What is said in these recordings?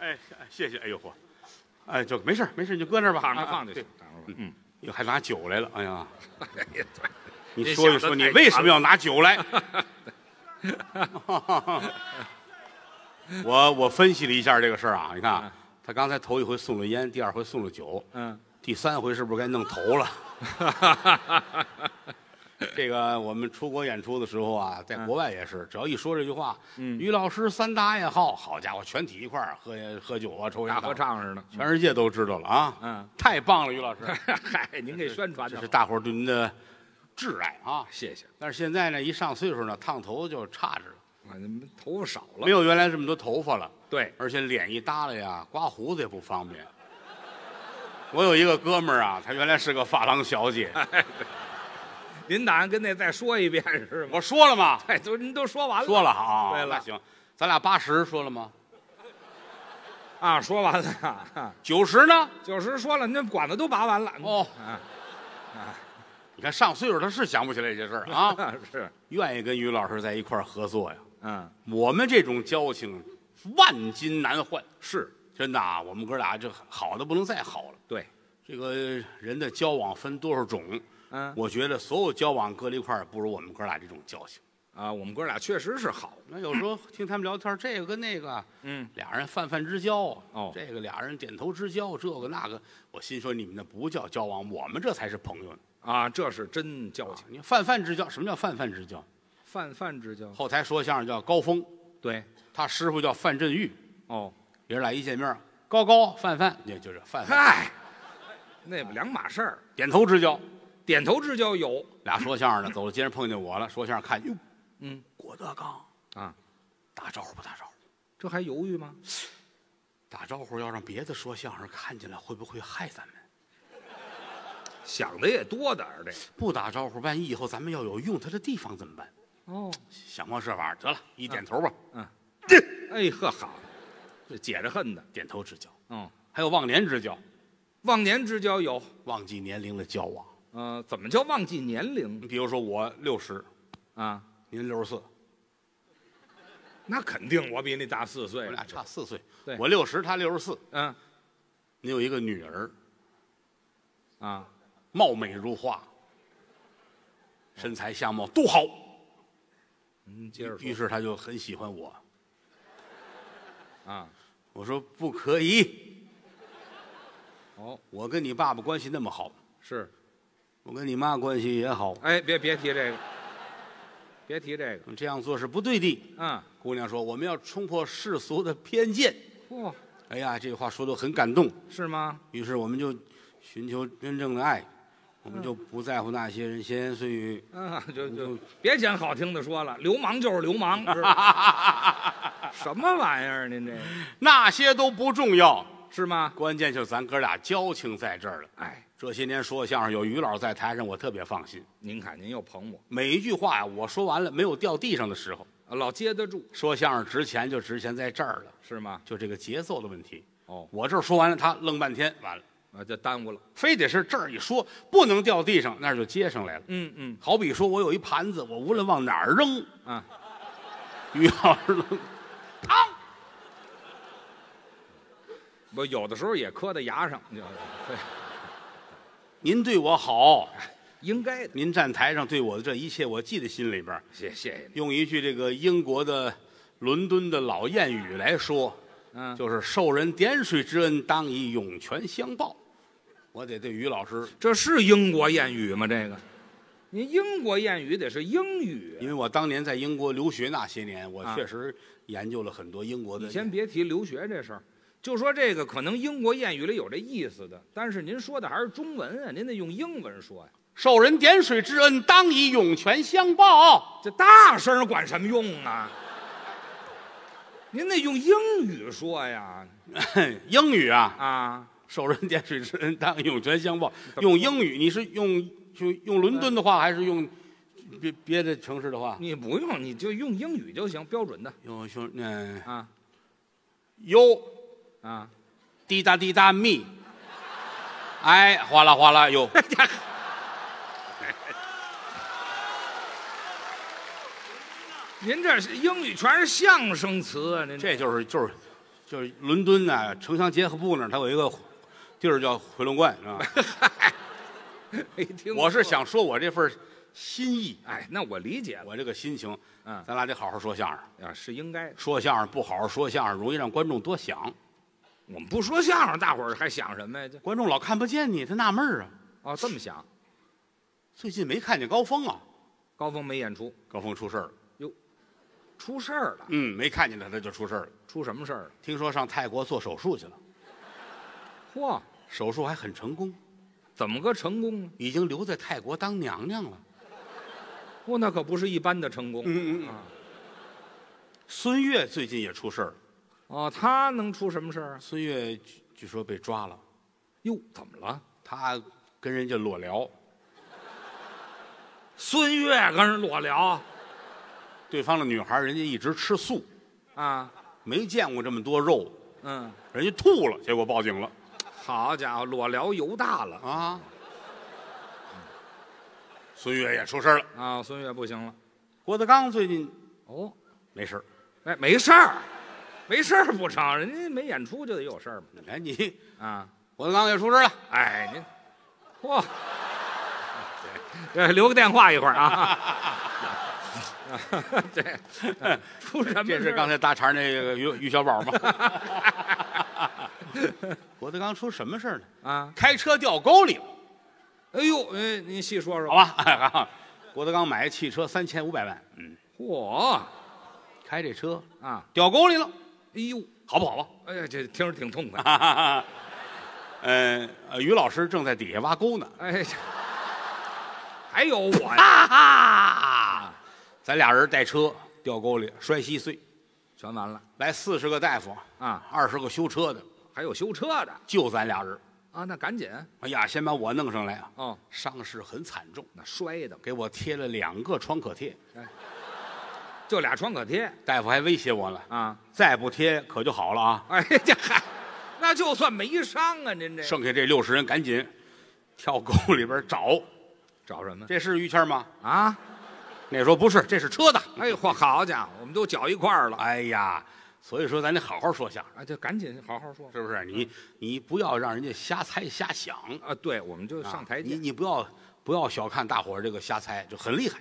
哎，谢谢。哎呦嚯，哎，就没事没事，你就搁那儿吧，放着放就行。嗯，哟，还拿酒来了，哎呀，你说一说，你为什么要拿酒来？我分析了一下这个事儿啊，你看啊，他刚才头一回送了烟，第二回送了酒，嗯，第三回是不是该弄头了？ 这个我们出国演出的时候啊，在国外也是，只要一说这句话，于老师三大爱好，好家伙，全体一块儿喝酒啊，抽烟，大合唱似的，全世界都知道了啊！嗯，太棒了，于老师，嗨，您给宣传的，这是大伙儿对您的挚爱啊！谢谢。但是现在呢，一上岁数呢，烫头就差着了，头发少了，没有原来这么多头发了。对，而且脸一耷拉呀，刮胡子也不方便。我有一个哥们儿啊，他原来是个发廊小姐。 您打算跟那再说一遍是吗？我说了吗？哎，都您都说完了。说了啊，对了，行，咱俩80说了吗？啊，说完了。90呢？90说了，您管子都拔完了。哦，你看上岁数他是想不起来这事儿啊，是愿意跟于老师在一块儿合作呀。嗯，我们这种交情万金难换，是真的啊。我们哥俩这好的不能再好了。对，这个人的交往分多少种？ 嗯，我觉得所有交往搁在一块儿不如我们哥俩这种交情啊。我们哥俩确实是好。那有时候听他们聊天，这个跟那个，嗯，俩人泛泛之交哦，这个俩人点头之交，这个那个，我心说你们那不叫交往，我们这才是朋友呢啊，这是真交情。你泛泛之交，什么叫泛泛之交？泛泛之交，后台说相声叫高峰，对他师傅叫范振钰哦，爷俩一见面，高高泛泛，也就是泛泛，嗨，那不两码事儿，点头之交。 点头之交有俩说相声的，走到街上碰见我了，说相声看，哟，嗯，郭德纲啊，打招呼不打招呼？这还犹豫吗？打招呼要让别的说相声看见了，会不会害咱们？想的也多点儿，这不打招呼，万一以后咱们要有用他的地方怎么办？哦，想方设法，得了，一点头吧，嗯，哎呵好，这解着恨的，点头之交，嗯，还有忘年之交，忘年之交有忘记年龄的交往。 怎么叫忘记年龄？你比如说我60，啊，您64，那肯定我比你大4岁，我俩差4岁，我60，他64，嗯，您有一个女儿，啊，貌美如花，身材相貌都好，嗯，接着说，于是他就很喜欢我，啊，我说不可以，哦，我跟你爸爸关系那么好，是。 我跟你妈关系也好，哎，别提这个，别提这个，这样做是不对的。嗯，姑娘说我们要冲破世俗的偏见。哇，哎呀，这话说得很感动，是吗？于是我们就寻求真正的爱，我们就不在乎那些人闲言碎语。嗯，就别讲好听的说了，流氓就是流氓，是吧？什么玩意儿？您这那些都不重要，是吗？关键就是咱哥俩交情在这儿了，哎。 这些年说相声有于老师在台上，我特别放心。您看，您又捧我，每一句话呀，我说完了没有掉地上的时候，老接得住。说相声值钱就值钱在这儿了，是吗？就这个节奏的问题。哦，我这儿说完了，他愣半天，完了，啊，就耽误了。非得是这儿一说，不能掉地上，那儿就接上来了。嗯嗯，好比说我有一盘子，我无论往哪儿扔，啊，于老师扔，嘡，不，有的时候也磕在牙上，就是。 您对我好，应该的。您站台上对我的这一切，我记在心里边。谢谢。用一句这个英国的伦敦的老谚语来说，嗯，就是受人点水之恩，当以涌泉相报。我得对于老师，这是英国谚语吗？这个，您英国谚语得是英语。因为我当年在英国留学那些年，我确实研究了很多英国的。你先别提留学这事儿。 就说这个可能英国谚语里有这意思的，但是您说的还是中文啊，您得用英文说呀。受人点水之恩，当以涌泉相报。这大声管什么用啊？您得用英语说呀。英语啊啊！受人点水之恩，当以涌泉相报。用英语，你是用伦敦的话，还是用别的城市的话？你不用，你就用英语就行，标准的。用兄啊，有。 啊，滴答滴答蜜，哎，哗啦哗啦哟！您这是英语全是相声词啊！您这就是就是伦敦啊，城乡结合部那儿，它有一个地儿叫回龙观，是吧？没听过。我是想说我这份心意，哎，那我理解了，我这个心情，嗯，咱俩得好好说相声啊，是应该的。说相声不好好说相声，容易让观众多想。我们不说相声，大伙儿还想什么呀？观众老看不见你，他纳闷啊。哦，这么想。最近没看见高峰啊？高峰没演出，高峰出事了。哟，出事儿了？嗯，没看见他，他就出事儿了。出什么事儿了？听说上泰国做手术去了。嚯，手术还很成功。怎么个成功呢？已经留在泰国当娘娘了。不，那可不是一般的成功。嗯嗯啊。孙越最近也出事儿。哦，他能出什么事儿啊？孙越据说被抓了。哟，怎么了？他跟人家裸聊。孙越跟人裸聊。对方的女孩，人家一直吃素，啊，没见过这么多肉。嗯，人家吐了，结果报警了。好家伙，裸聊油大了啊！孙越也出事了啊！孙越不行了。郭德纲最近哦，没事儿，哎，没事儿，没事儿不成，人家没演出就得有事儿嘛。哎，你啊，郭德纲也出事了。哎，你，嚯，留个电话一会儿啊。对，出什么？这是刚才搭茬那个于小宝吗？郭德纲出什么事呢？啊，开车掉沟里了。哎呦，您细说说好吧。郭德纲买汽车3500万，嗯，嚯，开这车啊，掉沟里了。哎呦，好不好吧？哎呀，这听着挺痛快。于老师正在底下挖沟呢。哎，还有我呀，咱俩人带车掉沟里，摔稀碎，全完了。来40个大夫啊，20个修车的。还有修车的，就咱俩人啊，那赶紧！哎呀，先把我弄上来啊！哦，伤势很惨重，那摔的，给我贴了2个创可贴，哎，就俩创可贴。大夫还威胁我了啊，再不贴可就好了啊！哎呀，那就算没伤啊，您这剩下这60人赶紧跳沟里边找什么？这是于谦吗？啊，那说不是，这是车的。哎呦，好家伙，我们都搅一块儿了。哎呀。所以说，咱得好好说相声啊，就赶紧好好说，是不是？你不要让人家瞎猜瞎想啊！对，我们就上台阶。你不要小看大伙儿这个瞎猜，就很厉害。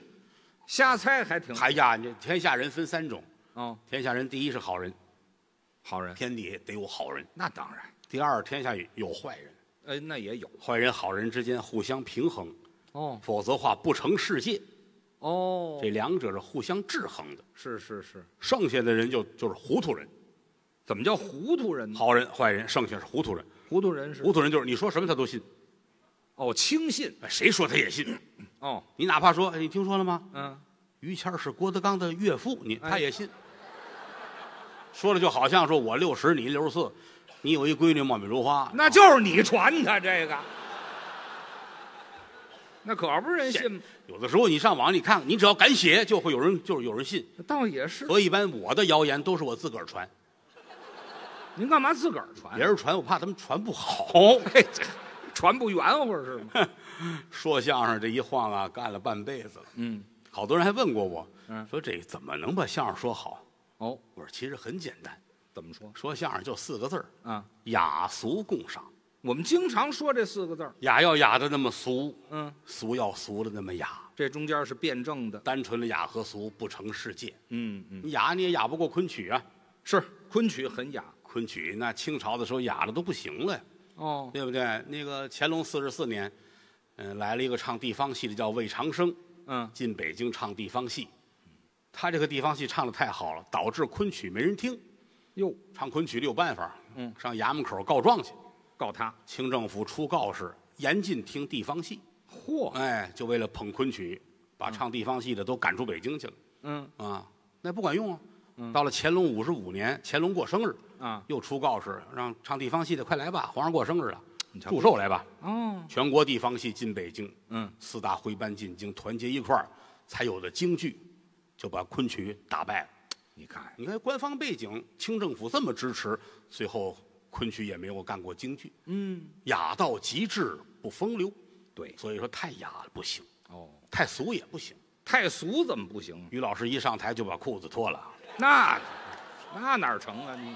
瞎猜还挺……哎呀，天下人分3种啊，天下人第一是好人，好人天底下得有好人，那当然。第二，天下有坏人，哎，那也有坏人，好人之间互相平衡哦，否则话不成世界。哦，这两者是互相制衡的，是是是。剩下的人就是糊涂人，怎么叫糊涂人呢？好人坏人，剩下是糊涂人。糊涂人就是你说什么他都信，哦，轻信，谁说他也信。哦，你哪怕说，你听说了吗？嗯，于谦是郭德纲的岳父，他也信。说了就好像说我60，你64，你有一闺女貌美如花，那就是你传他这个。那可不是人信吗？有的时候你上网你看，你只要敢写，就会有人信。倒也是。所以一般我的谣言都是我自个儿传。您干嘛自个儿传？别人传我怕他们传不好，哎，传不圆乎是吗？说相声这一晃啊，干了半辈子了。嗯，好多人还问过我，说这怎么能把相声说好？哦，我说其实很简单。怎么说？说相声就4个字啊，雅俗共赏。我们经常说这4个字，雅要雅的那么俗，嗯，俗要俗的那么雅，这中间是辩证的，单纯的雅和俗不成世界。嗯嗯，雅你也雅不过昆曲啊，是昆曲很雅，昆曲那清朝的时候雅的都不行了呀，哦，对不对？那个乾隆44年，来了一个唱地方戏的叫魏长生，嗯，进北京唱地方戏，他这个地方戏唱的太好了，导致昆曲没人听，哟，唱昆曲的有办法，嗯，上衙门口告状去。告他，清政府出告示，严禁听地方戏。嚯！哎，就为了捧昆曲，把唱地方戏的都赶出北京去了。嗯啊，那不管用啊。嗯，到了乾隆55年，乾隆过生日啊，又出告示，让唱地方戏的快来吧，皇上过生日了，祝寿来吧。哦，全国地方戏进北京。嗯，4大徽班进京，团结一块儿，才有的京剧，就把昆曲打败了。你看，官方背景，清政府这么支持，最后。昆曲也没有干过京剧，嗯，雅到极致不风流，对，所以说太雅了不行，哦，太俗也不行，太俗怎么不行？于老师一上台就把裤子脱了，那哪成啊你？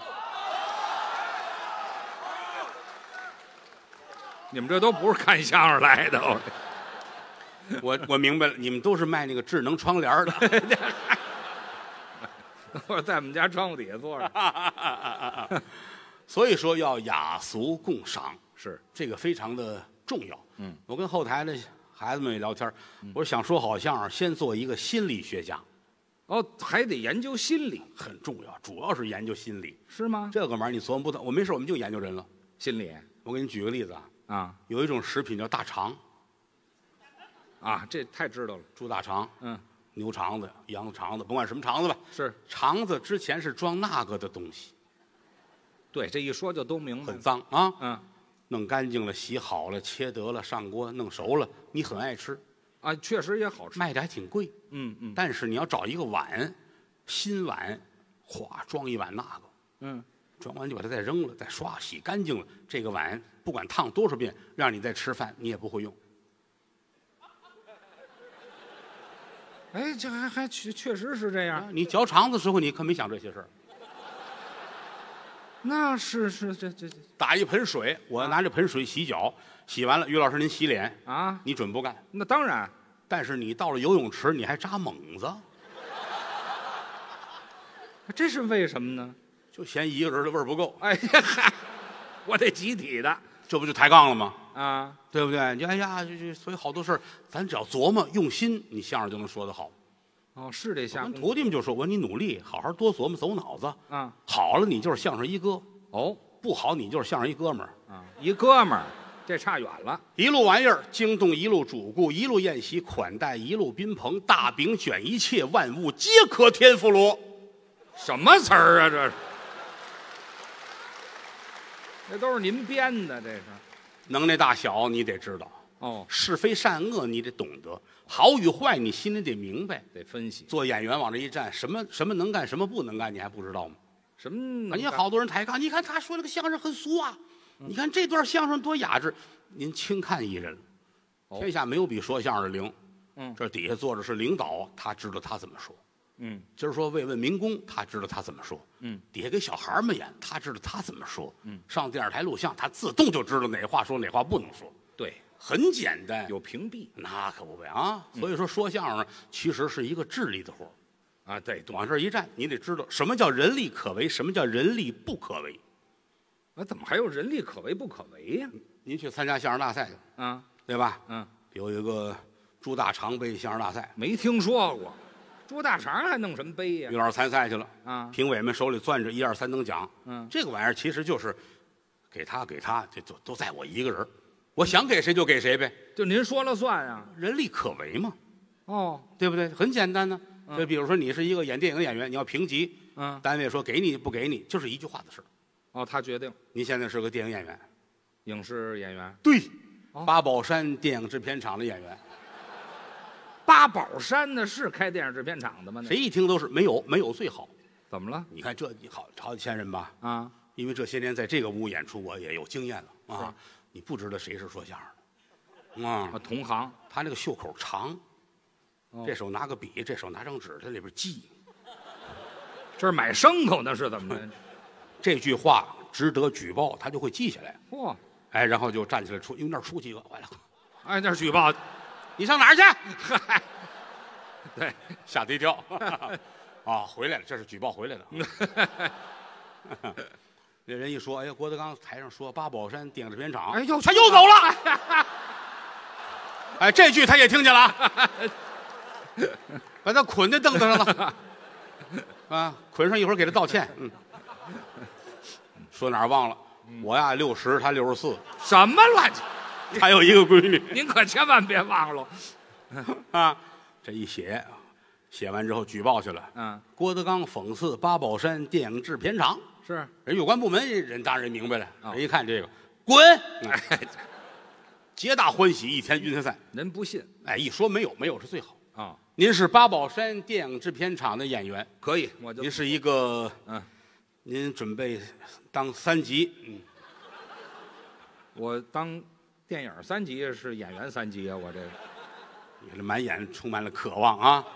你们这都不是看相声来的。我明白了，你们都是卖那个智能窗帘的。我在我们家窗户底下坐着。所以说要雅俗共赏，是这个非常的重要。嗯，我跟后台的孩子们也聊天，我想说好相声，先做一个心理学家。哦，还得研究心理，很重要，主要是研究心理，是吗？这个玩意儿你琢磨不到，我没事我们就研究人了。心理，我给你举个例子啊，啊，有一种食品叫大肠，啊，这太知道了，猪大肠，嗯，牛肠子、羊肠子，甭管什么肠子吧，是肠子之前是装那个的东西，对，这一说就都明白了，很脏啊，嗯，弄干净了、洗好了、切得了、上锅弄熟了，你很爱吃。啊，确实也好吃，卖的还挺贵。嗯嗯，但是你要找一个碗，新碗，哗装一碗那个，嗯，装完就把它再扔了，再刷洗干净了。这个碗不管烫多少遍，让你再吃饭你也不会用。哎，这还确实是这样。你嚼肠子时候你可没想这些事儿。那是这。打一盆水，我拿这盆水洗脚。洗完了，于老师您洗脸啊？你准不干？那当然，但是你到了游泳池，你还扎猛子，这是为什么呢？就嫌一个人的味儿不够。哎呀嗨，我得集体的，这不就抬杠了吗？啊，对不对？你哎呀，所以好多事儿，咱只要琢磨用心，你相声就能说得好。哦，是这相声。徒弟们就说：“我说你努力，好好多琢磨，走脑子。啊，好了，你就是相声一哥。哦，不好，你就是相声一哥们儿。啊，一哥们儿。”这差远了，一路玩意儿惊动一路主顾，一路宴席款待，一路宾朋，大饼卷一切万物皆可天妇罗。什么词儿啊？这是，这都是您编的，这是。能耐大小你得知道哦，是非善恶你得懂得，好与坏你心里得明白，得分析。做演员往这一站，什么能干，什么不能干，你还不知道吗？什么？你看好多人抬杠，你看他说那个相声很俗啊。你看这段相声多雅致，您轻看一人，天下没有比说相声的灵。嗯，这底下坐着是领导，他知道他怎么说。嗯，今儿说慰问民工，他知道他怎么说。嗯，底下给小孩们演，他知道他怎么说。嗯，上电视台录像，他自动就知道哪话说哪话不能说。对，很简单，有屏蔽，那可不呗啊！所以说说相声其实是一个智力的活啊。对，往这一站，你得知道什么叫人力可为，什么叫人力不可为。那怎么还有人力可为不可为呀？您去参加相声大赛去，啊，对吧？嗯，有一个朱大肠杯相声大赛，没听说过，朱大肠还弄什么杯呀？于老师参赛去了，啊，评委们手里攥着1、2、3等奖，嗯，这个玩意儿其实就是给他，这都在我一个人，我想给谁就给谁呗，就您说了算啊，人力可为嘛，哦，对不对？很简单呢，就比如说你是一个演电影演员，你要评级，嗯，单位说给你不给你，就是一句话的事。哦，他决定。您现在是个电影演员，影视演员。对，哦、八宝山电影制片厂的演员。八宝山呢是开电影制片厂的吗？谁一听都是没有最好。怎么了？你看这好几千人吧？啊，因为这些年在这个屋演出，我也有经验了啊。你不知道谁是说相声的，啊，同行。他那个袖口长，哦、这手拿个笔，这手拿张纸，他里边记。这是买牲口呢，是怎么的？这句话值得举报，他就会记下来。嚯！哎，然后就站起来出，因为那儿出几个，完了，哎，那儿举报，你上哪儿去？嗨，对，吓得一跳。啊，回来了，这是举报回来的。那人一说，哎呀，郭德纲台上说八宝山电影制片厂，哎呦，他又走了。哎，这句他也听见了，把他捆在凳子上了。啊，捆上一会儿给他道歉。嗯。说哪儿忘了，我呀60，他64，什么乱七？还有一个闺女，您可千万别忘了，啊！这一写完之后举报去了。嗯，郭德纲讽刺八宝山电影制片厂，是人有关部门人当然明白了，人一看这个滚，皆大欢喜，一天军赛。人不信，哎，一说没有是最好啊。您是八宝山电影制片厂的演员，可以，我就您是一个嗯。您准备当3级？嗯，我当电影3级是演员3级啊，我这你这满眼充满了渴望啊！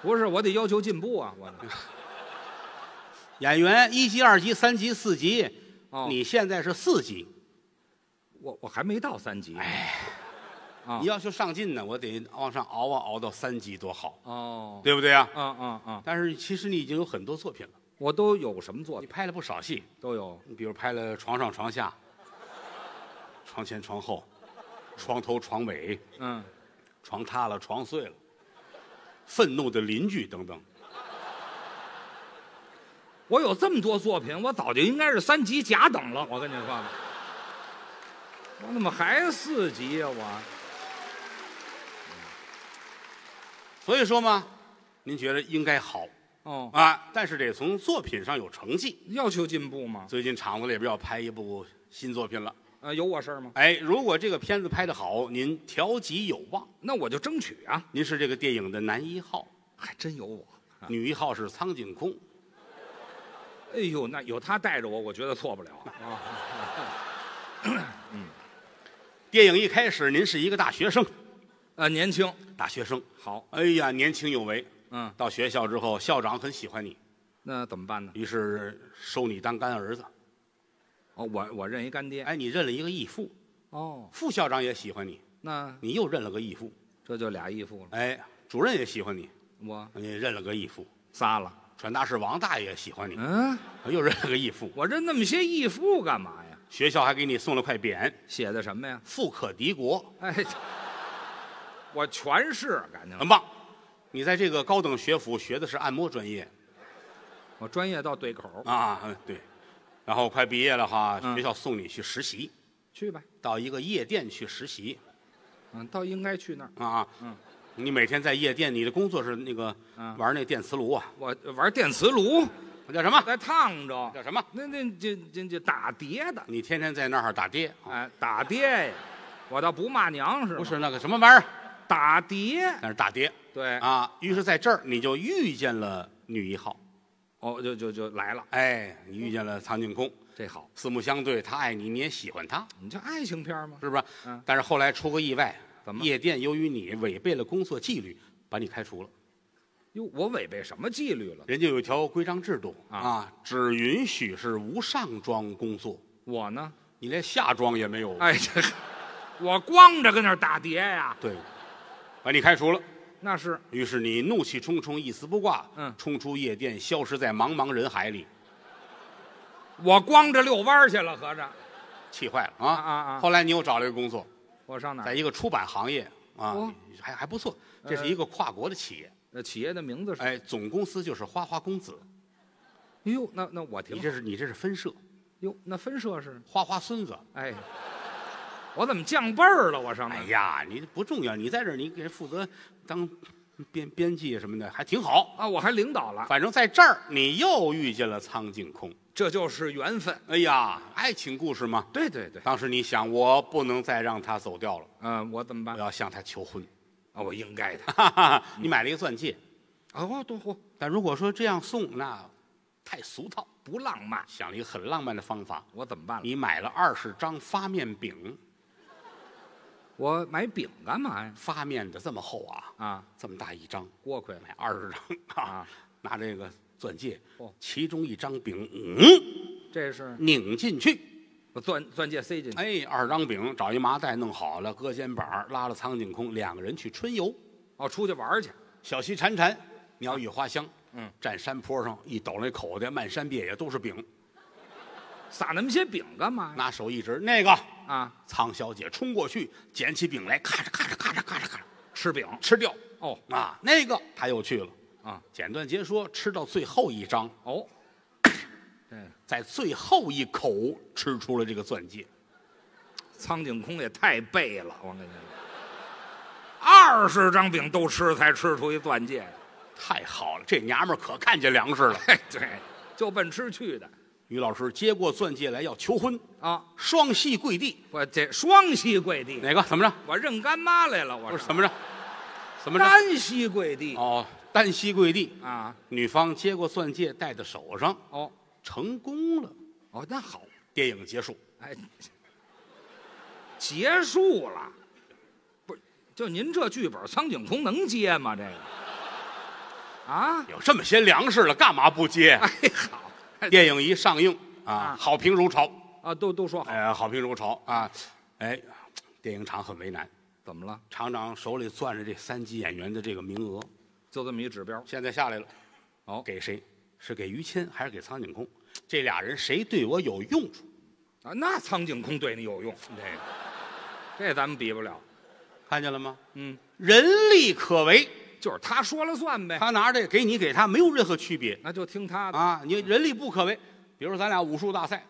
不是，我得要求进步啊！我演员1级、2级、3级、4级，哦，你现在是4级，我还没到三级。哎，啊，你要求上进呢，我得往上熬啊，熬到三级多好。哦，对不对啊？嗯嗯嗯。但是其实你已经有很多作品了。我都有什么作品？你拍了不少戏，都有。你比如拍了《床上床下》《床前床后》《床头床尾》，嗯，床塌了，床碎了，《愤怒的邻居》等等。我有这么多作品，我早就应该是三级甲等了。我跟你说吧，我怎么还四级呀？我。所以说嘛，您觉得应该好。哦啊！但是得从作品上有成绩，要求进步嘛。最近厂子里边要拍一部新作品了，有我事儿吗？哎，如果这个片子拍得好，您调级有望，那我就争取啊。您是这个电影的男一号，还真有我。啊、女一号是苍井空。哎呦，那有他带着我，我觉得错不了。嗯，电影一开始，您是一个大学生，年轻大学生，好，哎呀，年轻有为。嗯，到学校之后，校长很喜欢你，那怎么办呢？于是收你当干儿子。哦，我认一干爹。哎，你认了一个义父。哦，副校长也喜欢你，那你又认了个义父，这就俩义父了。哎，主任也喜欢你，我你认了个义父，仨了。传达室王大爷喜欢你，嗯，又认了个义父。我认那么些义父干嘛呀？学校还给你送了块匾，写的什么呀？富可敌国。哎，我全是感觉很棒。你在这个高等学府学的是按摩专业，我专业到对口啊，对。然后快毕业了哈，学校送你去实习，去吧，到一个夜店去实习。嗯，倒应该去那儿啊。嗯，你每天在夜店，你的工作是那个玩那电磁炉啊？我玩电磁炉，我叫什么？在烫着，叫什么？那打碟的。你天天在那儿打碟？哎，打碟呀！我倒不骂娘是？不是那个什么玩意儿？打碟，那是打碟。对啊，于是在这儿你就遇见了女一号，哦，就来了，哎，你遇见了苍井空，这好，四目相对，他爱你，你也喜欢他，你就爱情片嘛，是不是？嗯。但是后来出个意外，怎么？夜店由于你违背了工作纪律，把你开除了。哟，我违背什么纪律了？人家有一条规章制度啊，只允许是无上装工作。我呢，你连下装也没有。哎，这我光着跟那儿打碟呀。对，把你开除了。那是，于是你怒气冲冲，一丝不挂，嗯，冲出夜店，消失在茫茫人海里。我光着遛弯去了，合着，气坏了啊啊啊！后来你又找了一个工作，我上哪儿？在一个出版行业啊，还不错，这是一个跨国的企业。那企业的名字是？哎，总公司就是花花公子。哎呦，那我听你这是分社。哟，那分社是花花孙子。哎。我怎么降辈儿了？我上来。哎呀，你不重要，你在这儿，你给负责当编辑什么的，还挺好啊。我还领导了，反正在这儿你又遇见了苍井空，这就是缘分。哎呀，爱情故事嘛。对对对。当时你想，我不能再让他走掉了。嗯，我怎么办？我要向他求婚。啊，我应该的。你买了一个钻戒，哦，多好。但如果说这样送，那太俗套，不浪漫。想了一个很浪漫的方法，我怎么办？你买了20张发面饼。我买饼干嘛呀？发面的这么厚啊！啊，这么大一张，锅盔买20张啊！拿这个钻戒，其中一张饼，这是拧进去，把钻戒塞进去。哎，2张饼，找一麻袋弄好了，搁肩膀，拉了苍井空，2个人去春游。哦，出去玩去。小溪潺潺，鸟语花香。嗯，站山坡上一抖那口袋，漫山遍野都是饼。撒那么些饼干嘛？拿手一指那个。啊！苍小姐冲过去，捡起饼来，咔嚓咔嚓咔嚓咔嚓咔嚓，吃饼吃掉。哦啊，那个她又去了啊。简短截说，吃到最后一张哦，在最后一口吃出了这个钻戒。苍井空也太背了，我跟你说，20张饼都吃才吃出一钻戒，太好了，这娘们儿可看见粮食了。对，就奔吃去的。于老师接过钻戒来要求婚啊，双膝跪地。我这双膝跪地哪个怎么着？我认干妈来了，我不是怎么着？怎么着？单膝跪地哦，单膝跪地啊。女方接过钻戒戴在手上哦，成功了哦，那好，电影结束。哎，结束了，不是就您这剧本，苍井空能接吗？这个啊，有这么些粮食了，干嘛不接？哎好。电影一上映啊，好评如潮啊，都说好，好评如潮啊，哎，电影厂很为难，怎么了？厂长手里攥着这三级演员的这个名额，就这么一指标，现在下来了。哦，给谁？是给于谦还是给苍井空？这俩人谁对我有用处？啊，那苍井空对你有用，这咱们比不了，看见了吗？嗯，人力可为。 就是他说了算呗，他拿着给你给他没有任何区别，那就听他的啊。你人力不可为，比如说咱俩武术大赛，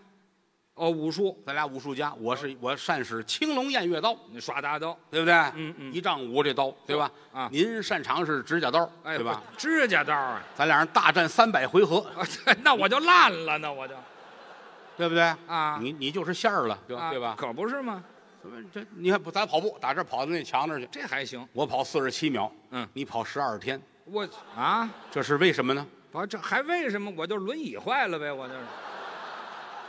哦，武术，咱俩武术家，我擅使青龙偃月刀，你耍大刀，对不对？嗯嗯，1丈5这刀，对吧？啊，您擅长是指甲刀，哎，对吧？指甲刀啊，咱俩人大战300回合，那我就烂了，那我就，对不对？啊，你就是馅儿了，对吧？可不是吗？ 这你看，咱跑步打这跑到那墙那去，这还行。我跑47秒，嗯，你跑12天，我啊，这是为什么呢？我这还为什么？我就轮椅坏了呗，我就是。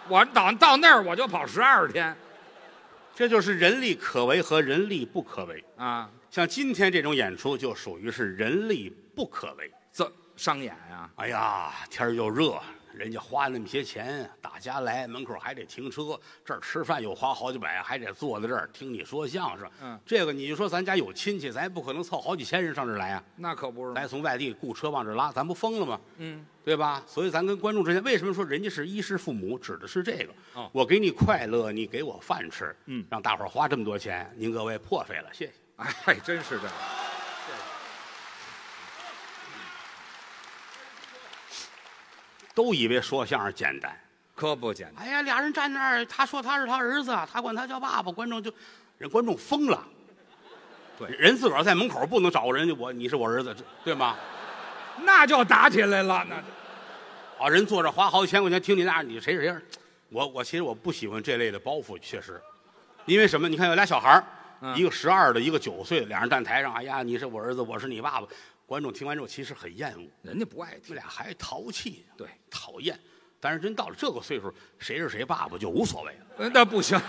我到那儿我就跑12天，这就是人力可为和人力不可为啊。像今天这种演出就属于是人力不可为，这商演啊。哎呀，天儿又热。 人家花那么些钱，打家来门口还得停车，这儿吃饭又花好几百，还得坐在这儿听你说相声。嗯，这个你就说咱家有亲戚，咱也不可能凑好几千人上这儿来啊。那可不是，咱从外地雇车往这儿拉，咱不疯了吗？嗯，对吧？所以咱跟观众之间，为什么说人家是衣食父母，指的是这个。哦，我给你快乐，你给我饭吃。嗯，让大伙儿花这么多钱，您各位破费了，谢谢。哎，真是这样。 都以为说相声简单，可不简单。哎呀，俩人站那儿，他说他是他儿子，他管他叫爸爸，观众就，观众疯了。对，人自个儿在门口不能找人家你是我儿子，对吗？那就打起来了。那，好人坐着花好几千块钱听你那，你谁谁，我其实我不喜欢这类的包袱，确实，因为什么？你看有俩小孩、一个12的，一个9岁的，俩人站台上，哎呀，你是我儿子，我是你爸爸。 观众听完之后其实很厌恶，人家不爱听，这俩还淘气，对，讨厌。但是真到了这个岁数，谁是谁爸爸就无所谓了。那不行，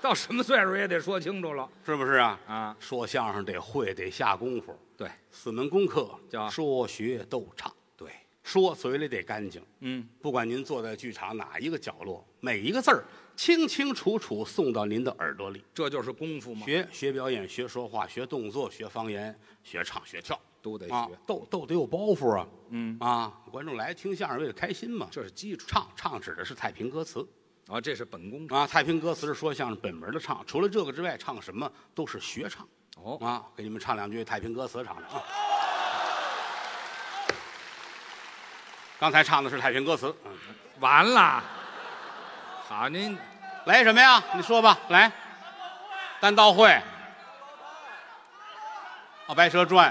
到什么岁数也得说清楚了，是不是啊？啊，说相声得会，得下功夫。对，4门功课叫说学逗唱。对，说嘴里得干净。嗯，不管您坐在剧场哪一个角落，每一个字儿清清楚楚送到您的耳朵里，这就是功夫吗？学表演，学说话，学动作，学方言。 学唱学跳都得学，逗得有包袱啊，嗯啊，观众来听相声为了开心嘛，这是基础。唱指的是太平歌词，啊，这是本功啊。太平歌词是说相声本门的唱，除了这个之外，唱什么都是学唱。哦啊，给你们唱两句太平歌词，唱唱。刚才唱的是太平歌词，完了。好，您来什么呀？你说吧，来。单刀会。 啊，《白蛇传》，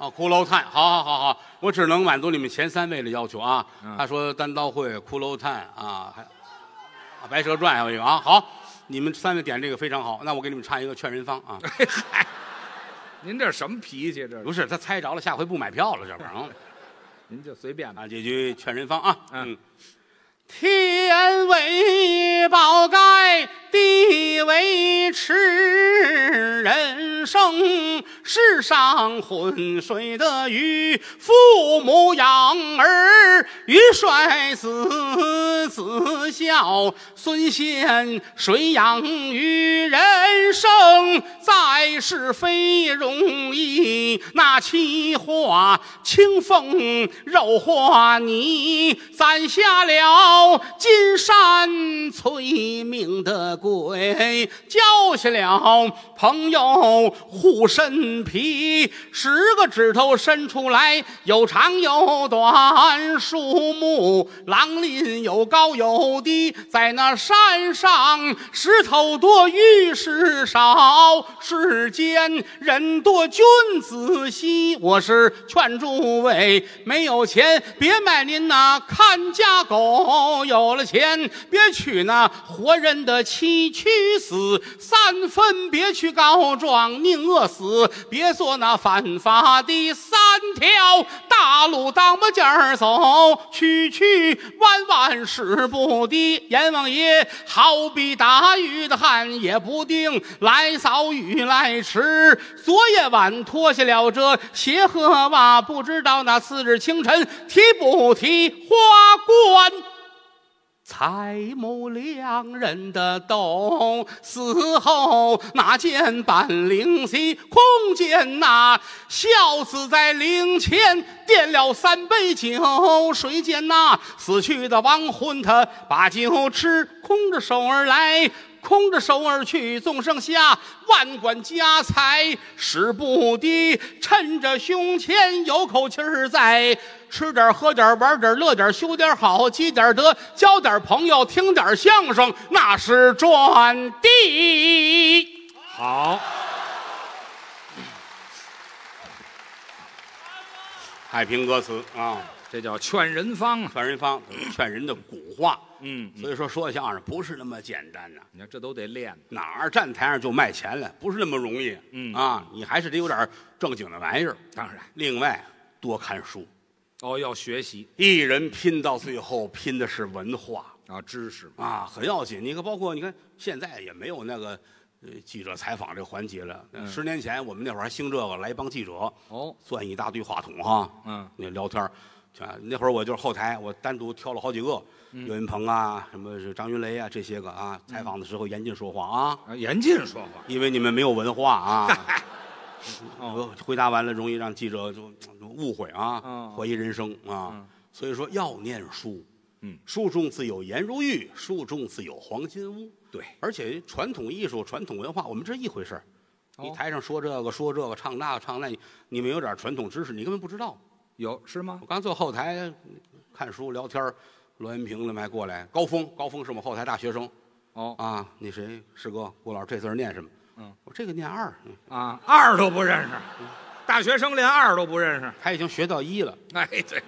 啊，《骷髅叹》，好，我只能满足你们前3位的要求啊。他说《单刀会》《骷髅叹》啊，还《白蛇传》还有一个啊。好，你们3位点这个非常好，那我给你们唱一个《劝人方》啊。嗨，您这什么脾气？这不是他猜着了，下回不买票了，这玩意儿。您就随便吧。啊，这句《劝人方》啊，嗯，天为宝盖，地为池，人。 生世上浑水的鱼，父母养儿，鱼帅子，子孝孙贤，水养鱼。人生在世非容易，那七画清风肉画泥，攒下了金山催命的鬼，交下了朋友。 护身皮，10个指头伸出来，有长有短。树木狼林有高有低，在那山上石头多，玉石少。世间人多，君子稀。我是劝诸位，没有钱别买您那看家狗；有了钱别娶那活人的妻，去死三分别去告状。 宁饿死，别做那犯法的。3条大路当么劲儿走，曲弯弯使不低。阎王爷好比打鱼的汉，也不定来扫雨来迟。昨夜晚脱下了这鞋和袜，不知道那次日清晨提不提花冠。蔡某两人的斗，死后那件板灵犀空见那孝子在灵前垫了3杯酒，谁见那死去的亡魂他把酒吃，空着手而来，空着手而去，纵剩下万贯家财，使不低，趁着胸前有口气儿在。吃点喝点玩点乐点修点好，积点德，交点朋友，听点相声，那是赚的。好，海平歌词啊，这叫劝人方啊，劝人方，劝人的古话。嗯，所以说说相声不是那么简单呐，你看这都得练，哪儿站台上就卖钱了，不是那么容易。嗯啊，你还是得有点正经的玩意儿。当然，另外多看书。哦，要学习，一人拼到最后拼的是文化啊，知识啊，很要紧。你看，包括你看，现在也没有那个记者采访这环节了。10年前我们那会儿还兴这个，来一帮记者哦，攥一大堆话筒哈，嗯，那聊天那会儿我就是后台，我单独挑了好几个，岳云鹏啊，什么张云雷啊，这些个啊，采访的时候严禁说话啊，严禁说话，因为你们没有文化啊。哦，回答完了容易让记者就误会啊，怀疑人生啊，所以说要念书。嗯，书中自有颜如玉，书中自有黄金屋。对，而且传统艺术、传统文化，我们这一回事儿。你台上说这个、说这个、唱那个、唱那，你们有点传统知识，你根本不知道。有是吗？我刚坐后台看书聊天，罗云平他们还过来。高峰是我们后台大学生。哦啊，那谁，师哥，郭老师这字念什么？嗯，我这个念二啊，二都不认识，大学生连二都不认识，他已经学到1了。哎，对，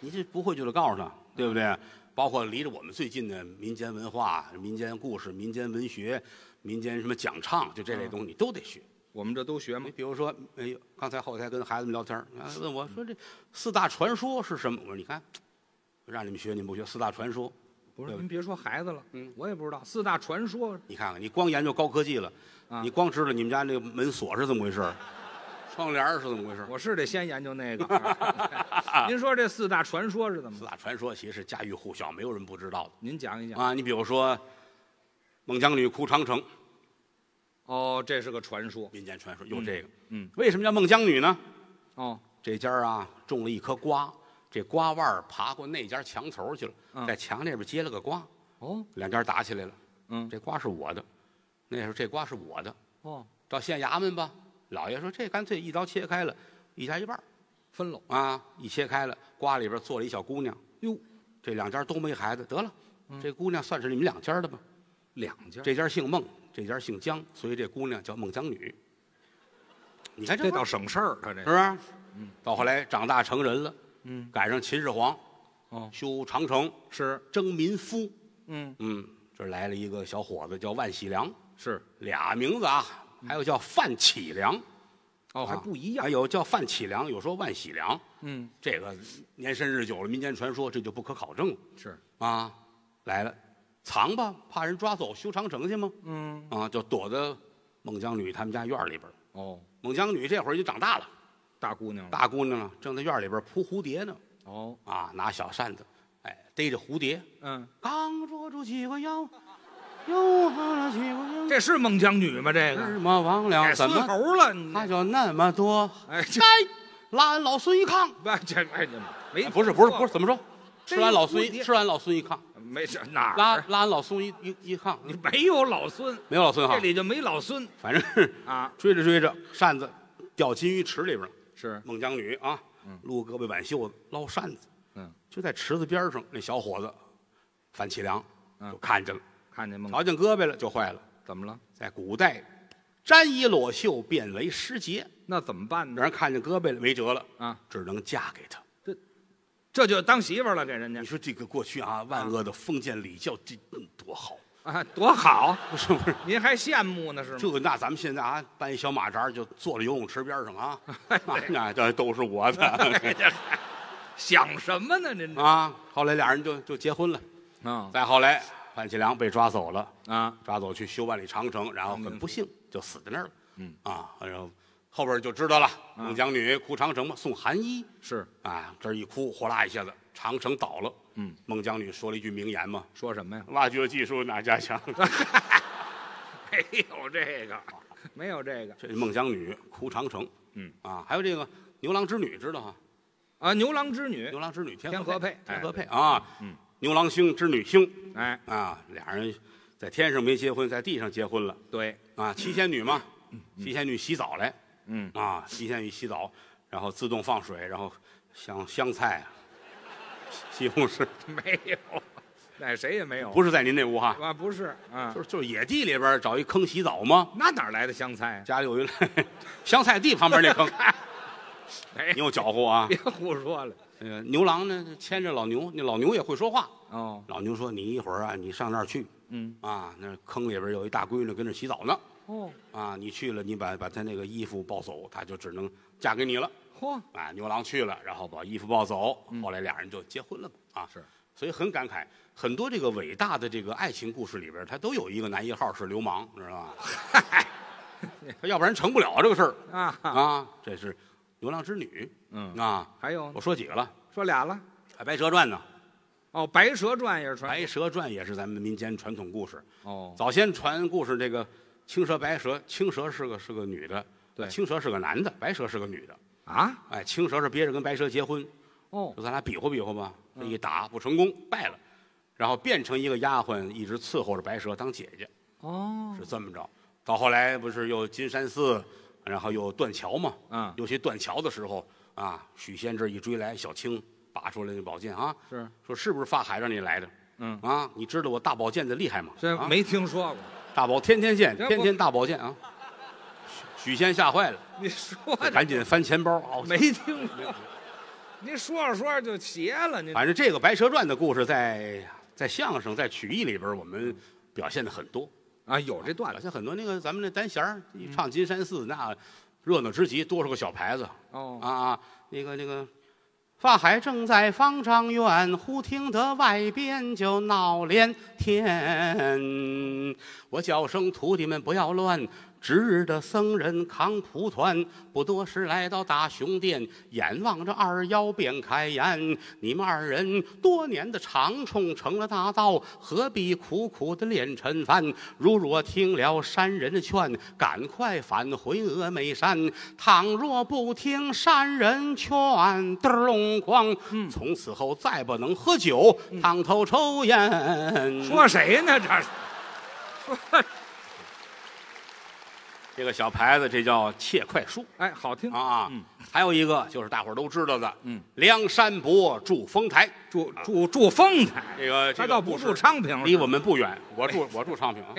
你这不会就得告诉他，对不对？包括离着我们最近的民间文化、民间故事、民间文学、民间什么讲唱，就这类东西你都得学。我们这都学吗？你比如说，哎，刚才后台跟孩子们聊天，问我说这4大传说是什么？我说你看，让你们学你们不学，4大传说。不是，您别说孩子了，嗯，我也不知道4大传说。你看看，你光研究高科技了，你光知道你们家那个门锁是怎么回事，窗帘是怎么回事。我是得先研究那个。您说这4大传说是怎么？4大传说其实家喻户晓，没有人不知道的。您讲一讲啊，你比如说，孟姜女哭长城。哦，这是个传说，民间传说有这个。嗯，为什么叫孟姜女呢？哦，这家啊种了一颗瓜。这瓜腕爬过那家墙头去了，在墙那边接了个瓜，哦，两家打起来了。嗯，这瓜是我的，那时候这瓜是我的。哦，找县衙门吧。老爷说这干脆一刀切开了，一家一半，分了啊！一切开了，瓜里边坐了一小姑娘。哟，这两家都没孩子，得了，这姑娘算是你们两家的吧？两家，这家姓孟，这家姓姜，所以这姑娘叫孟姜女。你看这倒省事儿，他这是不是？嗯，到后来长大成人了。嗯，赶上秦始皇，哦，修长城是征民夫，嗯嗯，这来了一个小伙子叫万喜良，是俩名字啊，还有叫范启良，哦，还不一样，还有叫范启良，有说万喜良，嗯，这个年深日久了，民间传说这就不可考证了，是啊，来了，藏吧，怕人抓走，修长城去吗？嗯啊，就躲在孟姜女他们家院里边，哦，孟姜女这会儿就长大了。大姑娘了，正在院里边扑蝴蝶呢。哦，啊，拿小扇子，哎，逮着蝴蝶。嗯，刚捉住几个妖，又放了几个妖。这是孟姜女吗？这个是吗？忘了怎么头了？那就那么多。哎，拉俺老孙一炕。这没不是怎么说？吃完老孙一炕。没事，哪儿？拉俺老孙一炕。你没有老孙，没有老孙哈，这里就没老孙。反正啊，追着扇子掉金鱼池里边。是孟姜女啊，撸胳膊挽袖子，捞扇子，嗯，就在池子边上。那小伙子范启良就看见孟，瞧见胳膊了就坏了。怎么了？在古代，沾衣裸袖变为失节，那怎么办呢？让人看见胳膊了，没辙了啊，只能嫁给他。这就当媳妇了，给人家。你说这个过去啊，万恶的封建礼教，这多好啊，多好，是不是？您还羡慕呢，是吗？这那咱们现在啊，搬一小马扎就坐在游泳池边上啊，那这都是我的。想什么呢您？啊，后来俩人就结婚了。啊，再后来范启良被抓走了啊，抓走去修万里长城，然后很不幸就死在那儿了。嗯啊，然后后边就知道了，孟姜女哭长城嘛，送寒衣是啊，这一哭，哗啦一下子长城倒了，嗯，孟姜女说了一句名言嘛，说什么呀？挖掘技术哪家强？没有这个，没有这个。这孟姜女哭长城，嗯啊，还有这个牛郎织女，知道哈？啊，牛郎织女，牛郎织女，天河配，天河配啊，嗯，牛郎星织女星，哎啊，俩人在天上没结婚，在地上结婚了。对啊，七仙女嘛，七仙女洗澡来，嗯啊，七仙女洗澡，然后自动放水，然后香菜。 西红柿没有，那谁也没有。不是在您那屋哈？啊，不是，啊，就是野地里边找一坑洗澡吗？那哪来的香菜？家里有一香菜地旁边那坑。哎，你又搅和啊！别胡说了。那个牛郎呢，牵着老牛，那老牛也会说话。哦，老牛说：“你一会儿啊，你上那儿去，嗯啊，那坑里边有一大闺女跟那洗澡呢。哦，啊，你去了，你把她那个衣服抱走，她就只能嫁给你了。” 嚯！啊，牛郎去了，然后把衣服抱走，后来俩人就结婚了啊，是，所以很感慨，很多这个伟大的这个爱情故事里边，他都有一个男一号是流氓，知道吧？嗨，要不然成不了这个事儿啊啊！这是牛郎织女，嗯啊，还有我说几个了？说俩了，还《白蛇传》呢？哦，《白蛇传》也是传，《白蛇传》也是咱们民间传统故事。哦，早先传故事这个青蛇白蛇，青蛇是个女的，对，青蛇是个男的，白蛇是个女的。 啊，哎，青蛇是憋着跟白蛇结婚，哦，说咱俩比划比划吧，一打不成功，败了，然后变成一个丫鬟，一直伺候着白蛇当姐姐，哦，是这么着。到后来不是又金山寺，然后又断桥嘛，嗯，尤其断桥的时候啊，许仙这一追来，小青拔出来那宝剑啊，是说是不是法海让你来的？嗯啊，你知道我大宝剑的厉害吗？这没听说过，大宝天天见，天天大宝剑啊。 许仙吓坏了，你说赶紧翻钱包，没听过。您说着说着就邪了，您。反正这个《白蛇传》的故事在相声、在曲艺里边，我们表现的很多啊，有这段子，像很多那个咱们那单弦一唱金山寺，那热闹之极，多少个小牌子哦啊，那个，法海正在方丈院，忽听得外边就闹连天，我叫声徒弟们不要乱。 值日的僧人扛蒲团，不多时来到大雄殿，眼望着二妖便开言：“你们二人多年的长虫成了大道，何必苦苦的练尘凡？如若听了山人的劝，赶快返回峨眉山。倘若不听山人劝，嘚儿隆咣，从此后再不能喝酒、烫头、抽烟。”说谁呢？这是。 这个小牌子，这叫切快书，哎，好听啊！还有一个就是大伙儿都知道的，嗯，梁山伯祝丰台，祝丰台，这个倒不住昌平，离我们不远，我住昌平啊。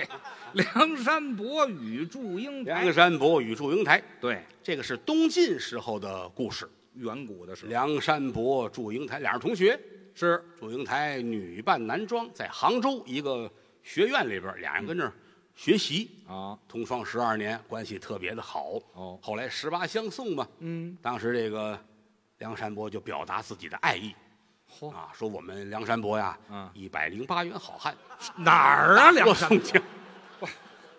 梁山伯与祝英台，梁山伯与祝英台，对，这个是东晋时候的故事，远古的时候。梁山伯祝英台，俩人同学，是祝英台女扮男装，在杭州一个学院里边，俩人跟这儿。 学习啊，同窗12年，关系特别的好。哦，后来18相送嘛，嗯，当时这个梁山伯就表达自己的爱意，啊，说我们梁山伯呀，嗯，108元好汉，哪儿啊？梁山伯，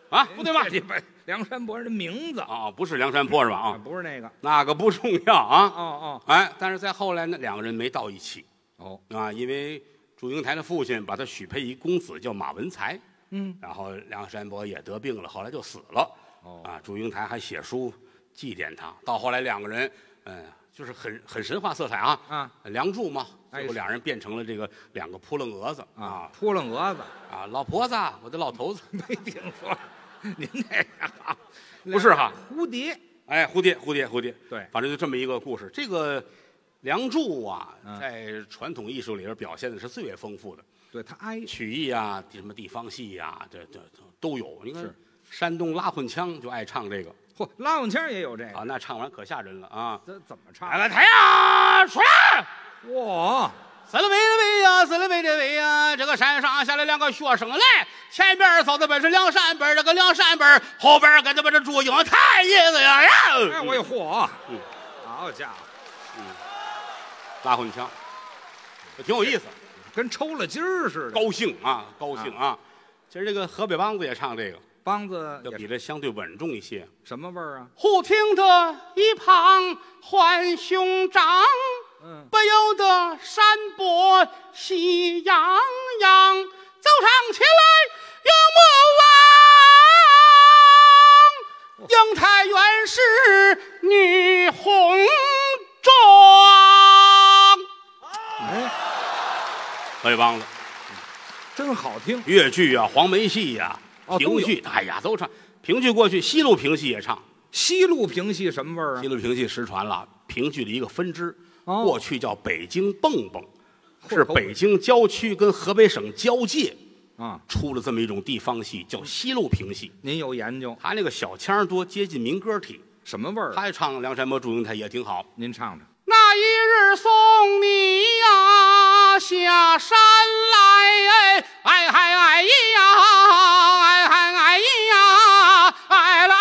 啊，不对吧？梁山伯的名字啊，不是梁山伯是吧？啊，不是那个，那个不重要啊。哦哦，哎，但是再后来呢，两个人没到一起。哦，啊，因为祝英台的父亲把他许配一公子叫马文才。 嗯，然后梁山伯也得病了，后来就死了。哦，啊，祝英台还写书祭奠他。到后来两个人，就是很神话色彩啊。啊，梁祝嘛，最后两人变成了这个两个扑棱蛾子啊，扑棱蛾子啊，老婆子，我的老头子，没听说。您这个不是哈？蝴蝶，哎，蝴蝶，对，反正就这么一个故事。这个梁祝啊，在传统艺术里边表现的是最为丰富的。 对他挨曲艺啊，什么地方戏啊，这都有。你看，山东拉混腔就爱唱这个。嚯，拉混腔也有这个啊！那唱完可吓人了啊！这怎么唱？来抬呀，出来！哇，死了没了没呀，死了没了没呀！这个山上下来两个学生来，前边嫂子本是梁山伯，这个梁山伯后边跟他们这祝英台一个呀呀！哎，我有嚯！嗯，好家伙，嗯，拉混腔，挺有意思。 跟抽了筋儿似的，高兴啊，高兴啊！其实这个河北梆子也唱这个，梆子要比这相对稳重一些。什么味儿啊？忽听得一旁唤兄长，不由得山伯喜洋洋走上前来，有魔王，英太原是女红妆。哎，对帮了，真好听。越剧啊，黄梅戏啊，评剧，哎呀，都唱。评剧过去，西路评戏也唱。西路评戏什么味儿啊？西路评戏失传了，评剧的一个分支。 过去叫北京蹦蹦，是北京郊区跟河北省交界啊，出了这么一种地方戏，叫西路评戏。您有研究？他那个小腔多接近民歌体，什么味儿？他唱梁山伯祝英台也挺好。您唱唱。那一日送你呀下山来，哎嗨哎呀，哎嗨哎呀，哎来。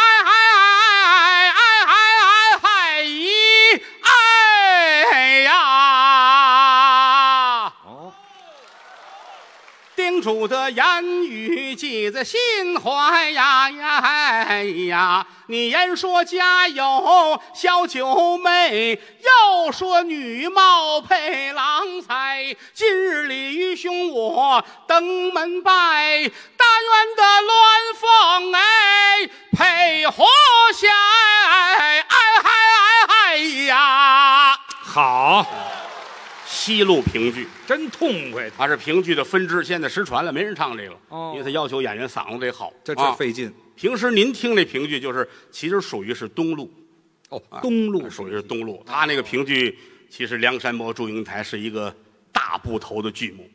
主的言语记在心怀呀呀呀！你言说家有小九妹，又说女貌配郎才。今日里愚兄我登门拜，但愿的鸾凤哎配合下哎哎哎呀！好。 西路评剧真痛快，它是评剧的分支，现在失传了，没人唱这个，因为它要求演员嗓子得好，这真费劲。平时您听这评剧，就是其实属于是东路，哦，东路属于是东路。他那个评剧，其实梁山伯祝英台是一个大部头的剧目，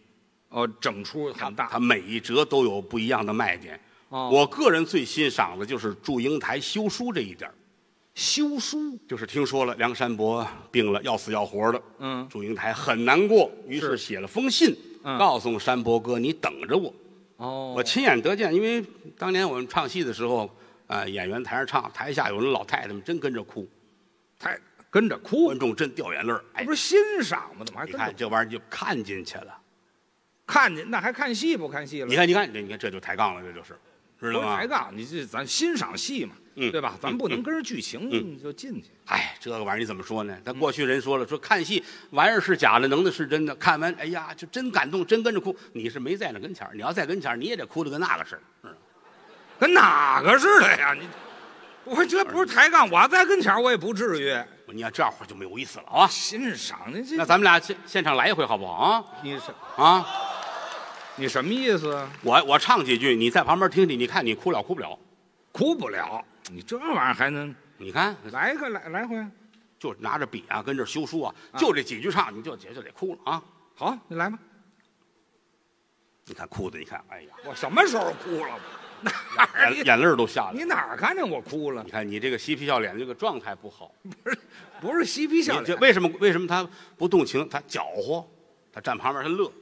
哦，整出很大，它每一折都有不一样的卖点。我个人最欣赏的就是祝英台修书这一点。 修书就是听说了梁山伯病了，要死要活的，祝英台很难过，于是写了封信，告诉山伯哥你等着我。哦，我亲眼得见，因为当年我们唱戏的时候，演员台上唱，台下有人老太太们真跟着哭，跟着哭，观众真掉眼泪儿。哎，不是欣赏吗？怎么还跟着？你看这玩意儿就看进去了，看进那还看戏不看戏了？你看，这就抬杠了，这就是。 知道吗？抬杠，你这咱欣赏戏嘛，对吧？咱不能跟着剧情就进去。哎，这个玩意儿你怎么说呢？咱过去人说了，说看戏玩意儿是假的，能的是真的。看完，哎呀，就真感动，真跟着哭。你是没在那跟前儿，你要在跟前儿，你也得哭的跟那个似的，跟哪个似的呀？你，我这不是抬杠，我在跟前儿我也不至于。你要这样话就没有意思了啊！欣赏的这，那咱们俩现场来一回好不好啊？你是啊。 你什么意思？我唱几句，你在旁边听听，你看你哭了哭不了，哭不了。你这玩意儿还能？你看来个来回，就拿着笔啊，跟这修书啊，就这几句唱，你就得哭了啊。好，你来吧。你看哭的，你看，哎呀，我什么时候哭了？哪儿眼泪都下来了。你哪儿看见我哭了？你看你这个嬉皮笑脸，这个状态不好。不是嬉皮笑脸，为什么他不动情？他搅和，他站旁边他乐。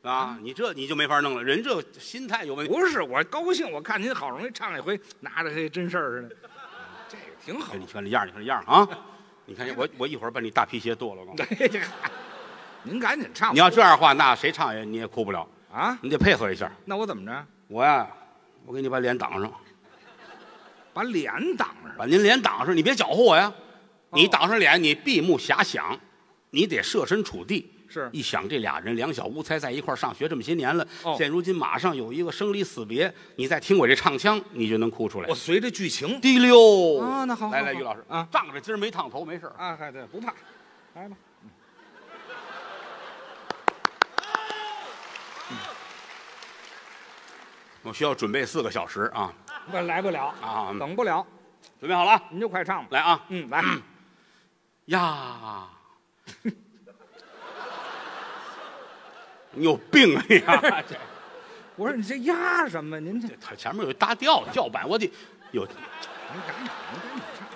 啊，你就没法弄了，人这心态有问题。不是我高兴，我看您好容易唱一回，拿着这真事儿似的，这个挺好。你看这样啊！你看我一会儿把你大皮鞋剁了。您赶紧唱。你要这样的话，那谁唱你也哭不了啊！你得配合一下。那我怎么着？我呀，我给你把脸挡上。把脸挡上？把您脸挡上，你别搅和我呀！你挡上脸，你闭目遐想，你得设身处地。 是一想这俩人两小无猜在一块上学这么些年了，现如今马上有一个生离死别，你再听我这唱腔，你就能哭出来。我随着剧情滴溜啊，那好，来，于老师啊，仗着今儿没烫头没事啊，嗨，对，不怕，来吧。我需要准备4个小时啊，我来不了啊，等不了，准备好了，您就快唱吧，来啊，来呀。 你有病啊！我说你这压什么？您这他前面有搭调叫板，我得有。您赶紧，唱！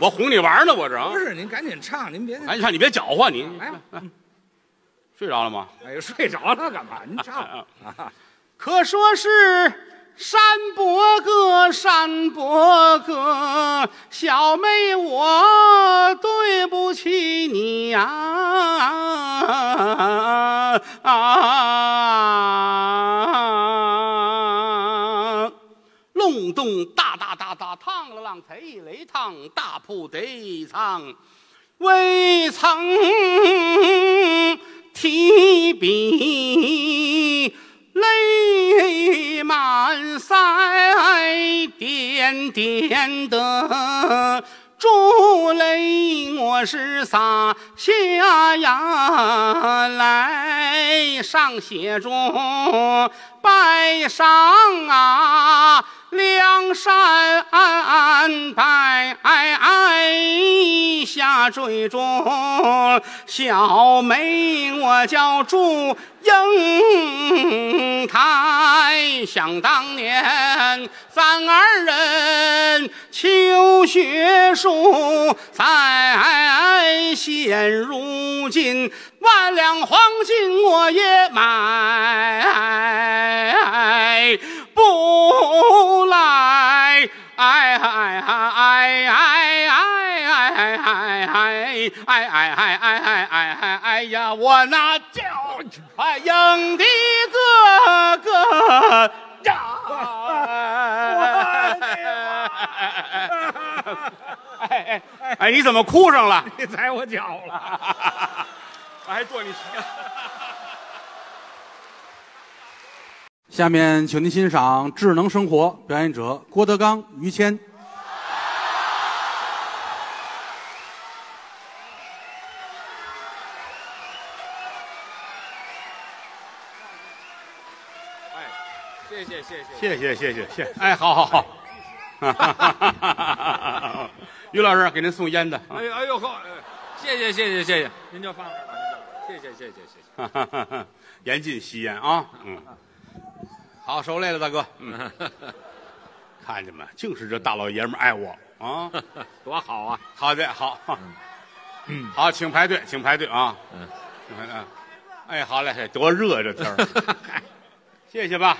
我哄你玩呢，我这不是您赶紧唱，您别赶紧唱，你别搅和你。来，睡着了吗？哎，睡着了干嘛？您唱。可说是山伯哥，山伯哥，小妹我对不起你呀。 啊！隆咚大大大大，烫了浪贼雷烫大铺贼仓。未曾提笔泪满腮，点点的珠泪我是洒下呀来，上写中拜上啊梁山拜下坠中小梅，我叫祝英台。想当年咱二人求学术，才现如今万两黄金我也买不来。哎呀！我那叫英的哥哥呀！哎，你怎么哭上了？你踩我脚了！我还坐你车。下面，请您欣赏《智能生活》，表演者郭德纲、于谦。谢谢。哎，好。于老师给您送烟的。哎呦，好，谢谢。您就放这儿吧，谢谢。严禁吸烟啊。好，受累了，大哥。看见没，竟是这大老爷们爱我啊，多好啊！好。好，请排队啊。哎，好嘞，多热这天儿。谢谢吧。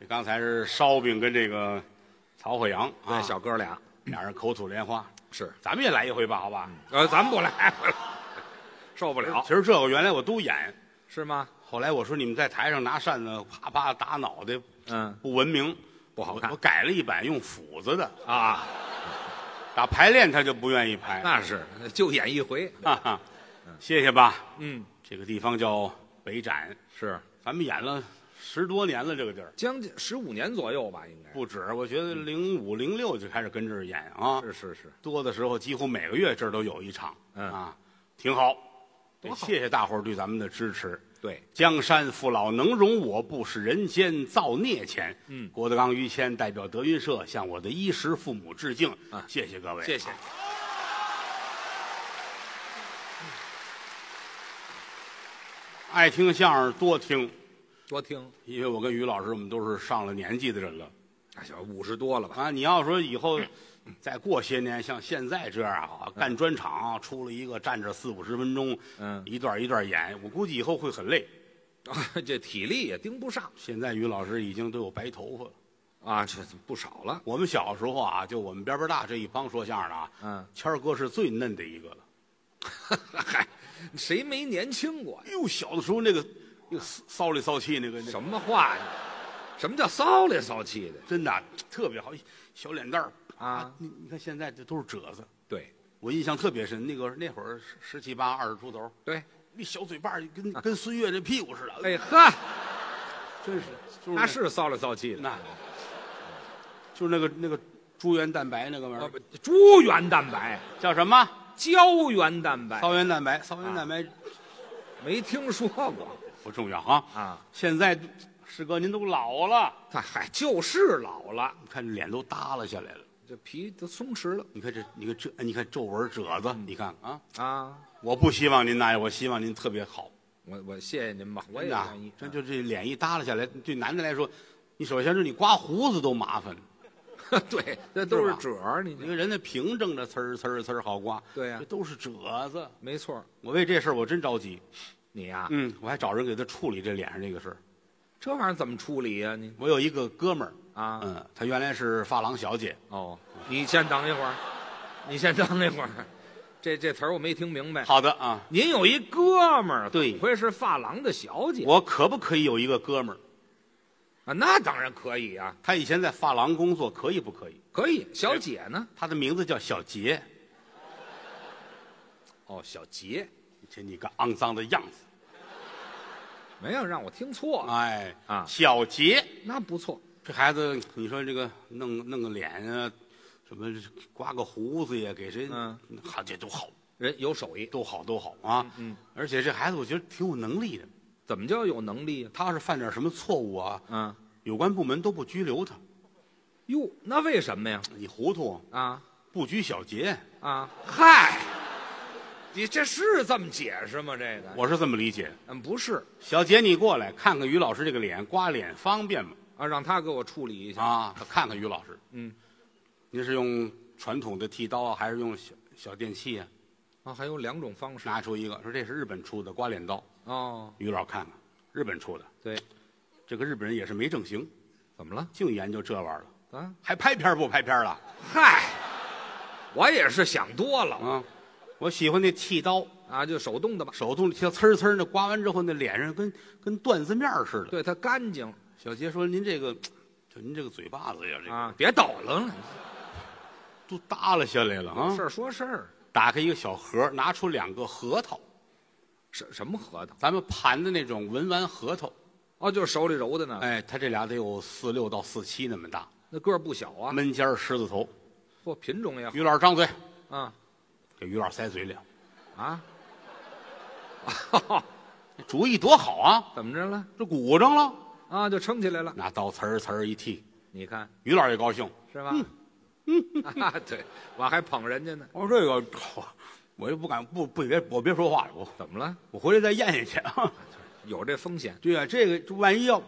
这刚才是烧饼跟这个曹鹤阳啊，小哥俩人口吐莲花。是，咱们也来一回吧，好吧？咱们不来，受不了。其实这个原来我都演，是吗？后来我说你们在台上拿扇子啪啪打脑袋，不文明，不好看。我改了一版，用斧子的啊。打排练他就不愿意排，那是就演一回。谢谢吧。这个地方叫北展，是咱们演了。10多年了，这个地儿将近15年左右吧，应该不止。我觉得05、06就开始跟这儿演啊，是，多的时候几乎每个月这儿都有一场，挺好。谢谢大伙儿对咱们的支持。对，江山父老能容我，不使人间造孽钱。郭德纲、于谦代表德云社向我的衣食父母致敬。谢谢各位，谢谢。爱听相声多听，因为我跟于老师，我们都是上了年纪的人了，小50多了吧？啊，你要说以后再过些年，像现在这样啊，干专场，出了一个站着40、50分钟，一段演，我估计以后会很累，这体力也盯不上。现在于老师已经都有白头发了啊，这不少了。我们小时候啊，就我们边大这一帮说相声的啊，谦儿哥是最嫩的一个了，嗨，谁没年轻过呀？哟，小的时候那个。又骚里骚气那个什么话呀？什么叫骚里骚气的？真的特别好，小脸蛋儿啊！你看现在这都是褶子。对，我印象特别深，那会儿17、18、20出头。对，那小嘴巴跟孙越那屁股似的。哎呵，真是，那是骚里骚气的。那，就是那个胶原蛋白那个玩意儿。胶原蛋白叫什么？胶原蛋白。胶原蛋白没听说过。不重要啊！现在师哥您都老了，嗨，就是老了。你看脸都耷拉下来了，这皮都松弛了。你看这，你看皱纹褶子，你看啊！我不希望您那样，我希望您特别好。我谢谢您吧，我也愿意。真就这脸一耷拉下来，对男的来说，你首先是你刮胡子都麻烦。对，这都是褶儿。你看人家平整着，呲儿好刮。对呀，这都是褶子，没错。我为这事儿我真着急。你呀，我还找人给他处理这脸上这个事儿，这玩意儿怎么处理呀？你我有一个哥们儿啊，他原来是发廊小姐。哦，你先等一会儿，这词儿我没听明白。好的啊，您有一哥们儿，对，会是发廊的小姐。我可不可以有一个哥们儿？啊，那当然可以啊。他以前在发廊工作，可以不可以？可以。小姐呢？她的名字叫小杰。哦，小杰，你瞧你个肮脏的样子。没有让我听错，哎啊，小杰，那不错。这孩子，你说这个弄个脸啊，什么刮个胡子呀，给谁？嗯，好，这都好，人有手艺，都好啊。嗯，而且这孩子我觉得挺有能力的。怎么叫有能力啊？他要是犯点什么错误啊，嗯，有关部门都不拘留他。哟，那为什么呀？你糊涂啊？不拘小节啊？嗨，你这是这么解释吗？这个我是这么理解。嗯，不是，小杰，你过来看看于老师这个脸，刮脸方便吗？啊，让他给我处理一下啊，看看于老师。嗯，您是用传统的剃刀啊，还是用小电器啊？啊，还有两种方式。拿出一个，说这是日本出的刮脸刀。哦，于老看看，日本出的。对，这个日本人也是没正形，怎么了？净研究这玩意儿了啊？还拍片不拍片了？嗨，我也是想多了啊。我喜欢那剃刀啊，就手动的吧。手动的，像呲呲的，刮完之后那脸上跟缎子面似的。对，它干净。小杰说：“您这个，就您这个嘴巴子呀，这个、啊，别抖了，都耷拉下来了啊。”事儿说事儿。打开一个小盒，拿出两个核桃。什么核桃？咱们盘的那种文玩核桃，哦，就是手里揉的呢。哎，它这俩得有46到47那么大，那个儿不小啊。闷尖儿狮子头，嚯、哦，品种也好。于老师张嘴，啊，给于老师塞嘴里，啊，主意多好啊！怎么着了？这鼓胀了啊，就撑起来了。拿刀呲儿呲儿一剃，你看于老师也高兴，是吧？嗯，啊，对，我还捧人家呢。哦，这个。我就不敢别说话了，我怎么了？我回来再咽下去啊，有这风险。对啊，这个万一要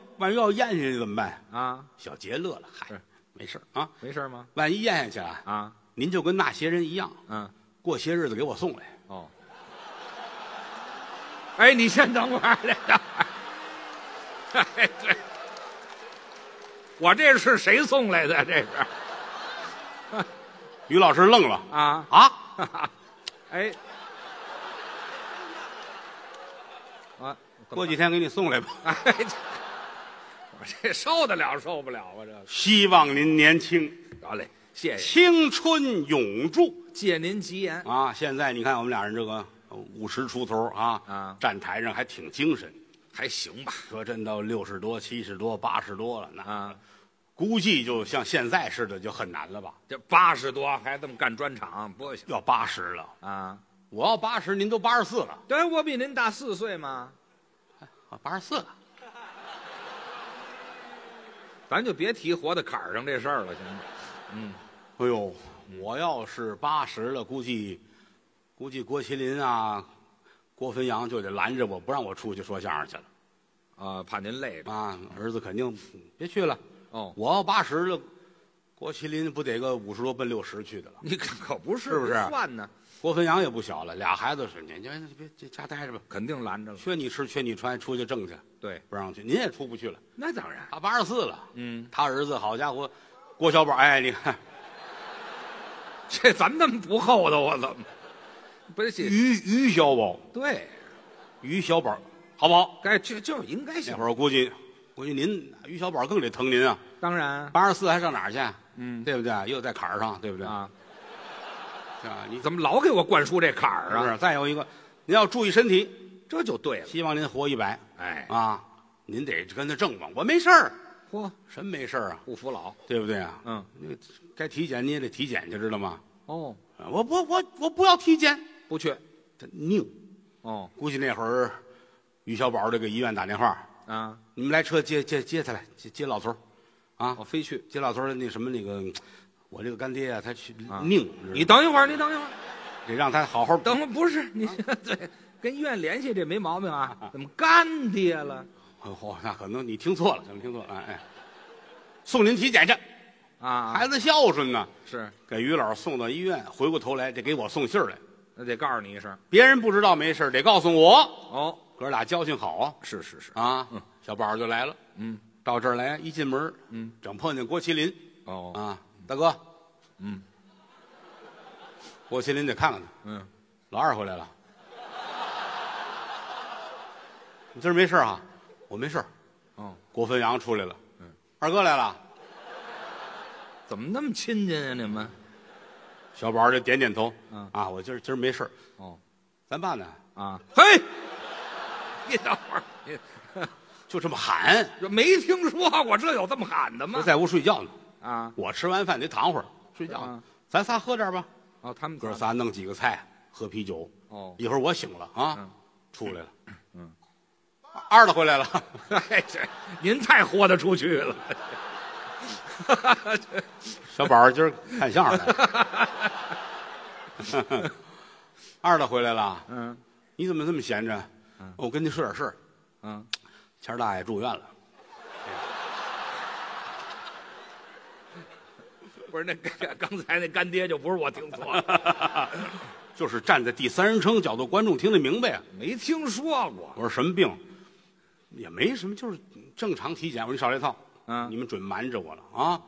咽下去怎么办啊？小杰乐了，嗨，没事啊，没事吗？万一咽下去啊，啊，您就跟那些人一样，嗯，过些日子给我送来哦。哎，你先等会儿，哎，对，我这是谁送来的？这是于老师愣了啊啊！哎，啊，过几天给你送来吧。哎，我这受得了受不了啊？这希望您年轻。好嘞，谢谢。青春永驻，借您吉言啊！现在你看我们俩人这个50出头啊，啊，站台上还挺精神，还行吧？说真到60多、70多、80多了，那、啊、估计就像现在似的就很难了吧？这80多还这么干专场，不行。要80了啊！我要80，您都84了。对，我比您大4岁嘛。我84了，咱就别提活到坎儿上这事儿了，行吗？嗯。哎呦，我要是80了，估计郭麒麟啊、郭汾阳就得拦着我，不让我出去说相声去了。啊，怕您累着啊，儿子肯定别去了。哦，我要80了，郭麒麟不得个50多奔60去的了？你可不是，是不是？算呢。郭汾阳也不小了，俩孩子是，你别这家待着吧，肯定拦着了。缺你吃，缺你穿，出去挣去。对，不让去，您也出不去了。那当然，他84了，嗯，他儿子好家伙，郭小宝，哎，你看，这咱那么不厚道啊？怎么？不是于小宝，对，于小宝，好不好？该就应该行。那会儿估计您于小宝更得疼您啊！当然，84还上哪儿去？嗯，对不对？又在坎儿上，对不对啊？啊，你怎么老给我灌输这坎儿啊？是，再有一个，您要注意身体，这就对了。希望您活100，哎啊，您得跟他正往。我没事儿，嚯，什么没事儿啊？不服老，对不对啊？嗯，该体检你也得体检去，知道吗？哦，我不要体检，不去，他拧。哦，估计那会儿于小宝得给医院打电话。啊！你们来车接他来，接老头儿，啊！我非去接老头儿。那什么那个，我这个干爹啊，他去拧。你等一会儿，你等一会儿，得让他好好等会儿。不是你对，跟医院联系这没毛病啊？怎么干爹了？哦，那可能你听错了，哎，送您体检去啊！孩子孝顺呢，是给于老送到医院，回过头来得给我送信儿来，那得告诉你一声，别人不知道没事，得告诉我哦。哥俩交情好啊，是啊，嗯，小宝就来了，嗯，到这儿来一进门，嗯，整碰见郭麒麟，哦啊，大哥，嗯，郭麒麟得看看他，嗯，老二回来了，你今儿没事啊？我没事，嗯，郭汾阳出来了，嗯，二哥来了，怎么那么亲近啊你们？小宝就点点头，嗯啊，我今儿没事，哦，咱爸呢？啊，嘿，别等会儿，就这么喊，没听说过这有这么喊的吗？在屋睡觉呢。啊，我吃完饭得躺会儿睡觉呢。咱仨喝点吧。哦，他们哥仨弄几个菜，喝啤酒。哦，一会儿我醒了啊，出来了。嗯，二的回来了。您太豁得出去了。小宝儿今儿看相声来。二的回来了，嗯，你怎么这么闲着？嗯，我跟你说点事儿，嗯，钱大爷住院了，不是那刚才那干爹就不是我听错了，就是站在第三人称角度，观众听得明白啊，没听说过。我说什么病？也没什么，就是正常体检。我说你少这套，嗯，你们准瞒着我了啊，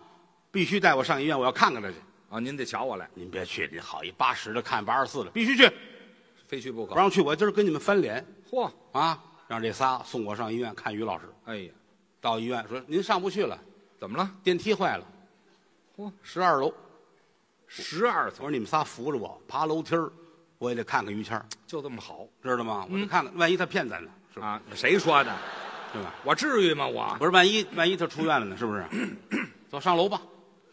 必须带我上医院，我要看看他去。啊，您得瞧我来，您别去，您好一80的看84了，必须去，非去不可。不让去，我今儿跟你们翻脸。嚯啊！让这仨送我上医院看于老师。哎呀，到医院说您上不去了，怎么了？电梯坏了。嚯，12楼，12层。我说你们仨扶着我爬楼梯儿，我也得看看于谦儿，就这么好，知道吗？我得看看，万一他骗咱呢？是吧？谁说的？对吧？我至于吗？我不是，万一他出院了呢？是不是？走，上楼吧。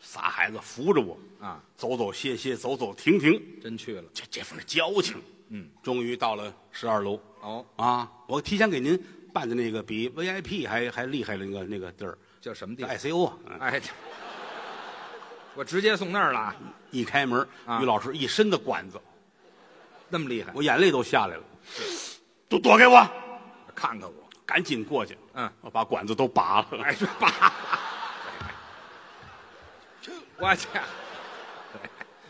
仨孩子扶着我啊，走走歇歇，走走停停，真去了。这份交情，嗯，终于到了12楼。哦啊，我提前给您办的那个比 VIP 还厉害的那个地儿，叫什么地儿 ？ICO。哎，我直接送那儿了。一开门，于老师一身的管子，那么厉害，我眼泪都下来了。都躲开我，看看我，赶紧过去。嗯，我把管子都拔了。哎，拔。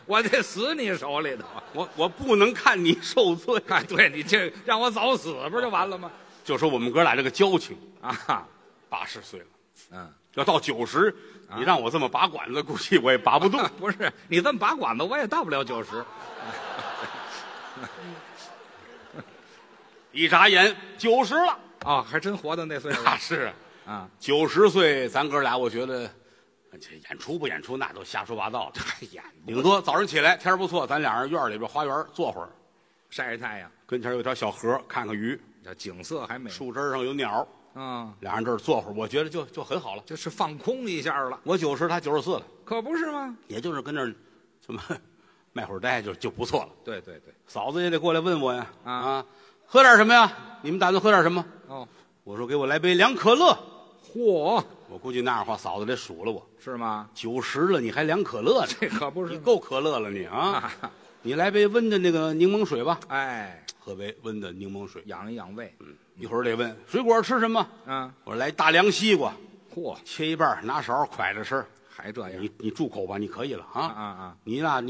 我得死你手里头！我不能看你受罪。哎，对你这让我早死不就完了吗？就说我们哥俩这个交情啊，80岁了，嗯，要到90，你让我这么拔管子，估计我也拔不动。不是你这么拔管子，我也到不了90。一眨眼90了啊，还真活到那岁数。是啊，90岁，咱哥俩我觉得。这演出不演出，那都瞎说八道了。演顶多早上起来天不错，咱俩人院里边花园坐会儿，晒晒太阳。跟前有条小河，看看鱼，这景色还美。树枝上有鸟，嗯，俩人这儿坐会儿，我觉得就很好了，就是放空一下了。我90，他94了，可不是吗？也就是跟那儿什么卖会儿呆就不错了。对对对，嫂子也得过来问我呀，啊，喝点什么呀？你们打算喝点什么？哦，我说给我来杯凉可乐。嚯！我估计那样的话，嫂子得数了我，是吗？90了，你还凉可乐呢？这可不是，你够可乐了你啊！你来杯温的那个柠檬水吧。哎，喝杯温的柠檬水，养一养胃。嗯，一会儿得问水果吃什么？嗯，我来大凉西瓜。嚯，切一半，拿勺蒯着吃，还这样？你住口吧，你可以了啊啊啊！你来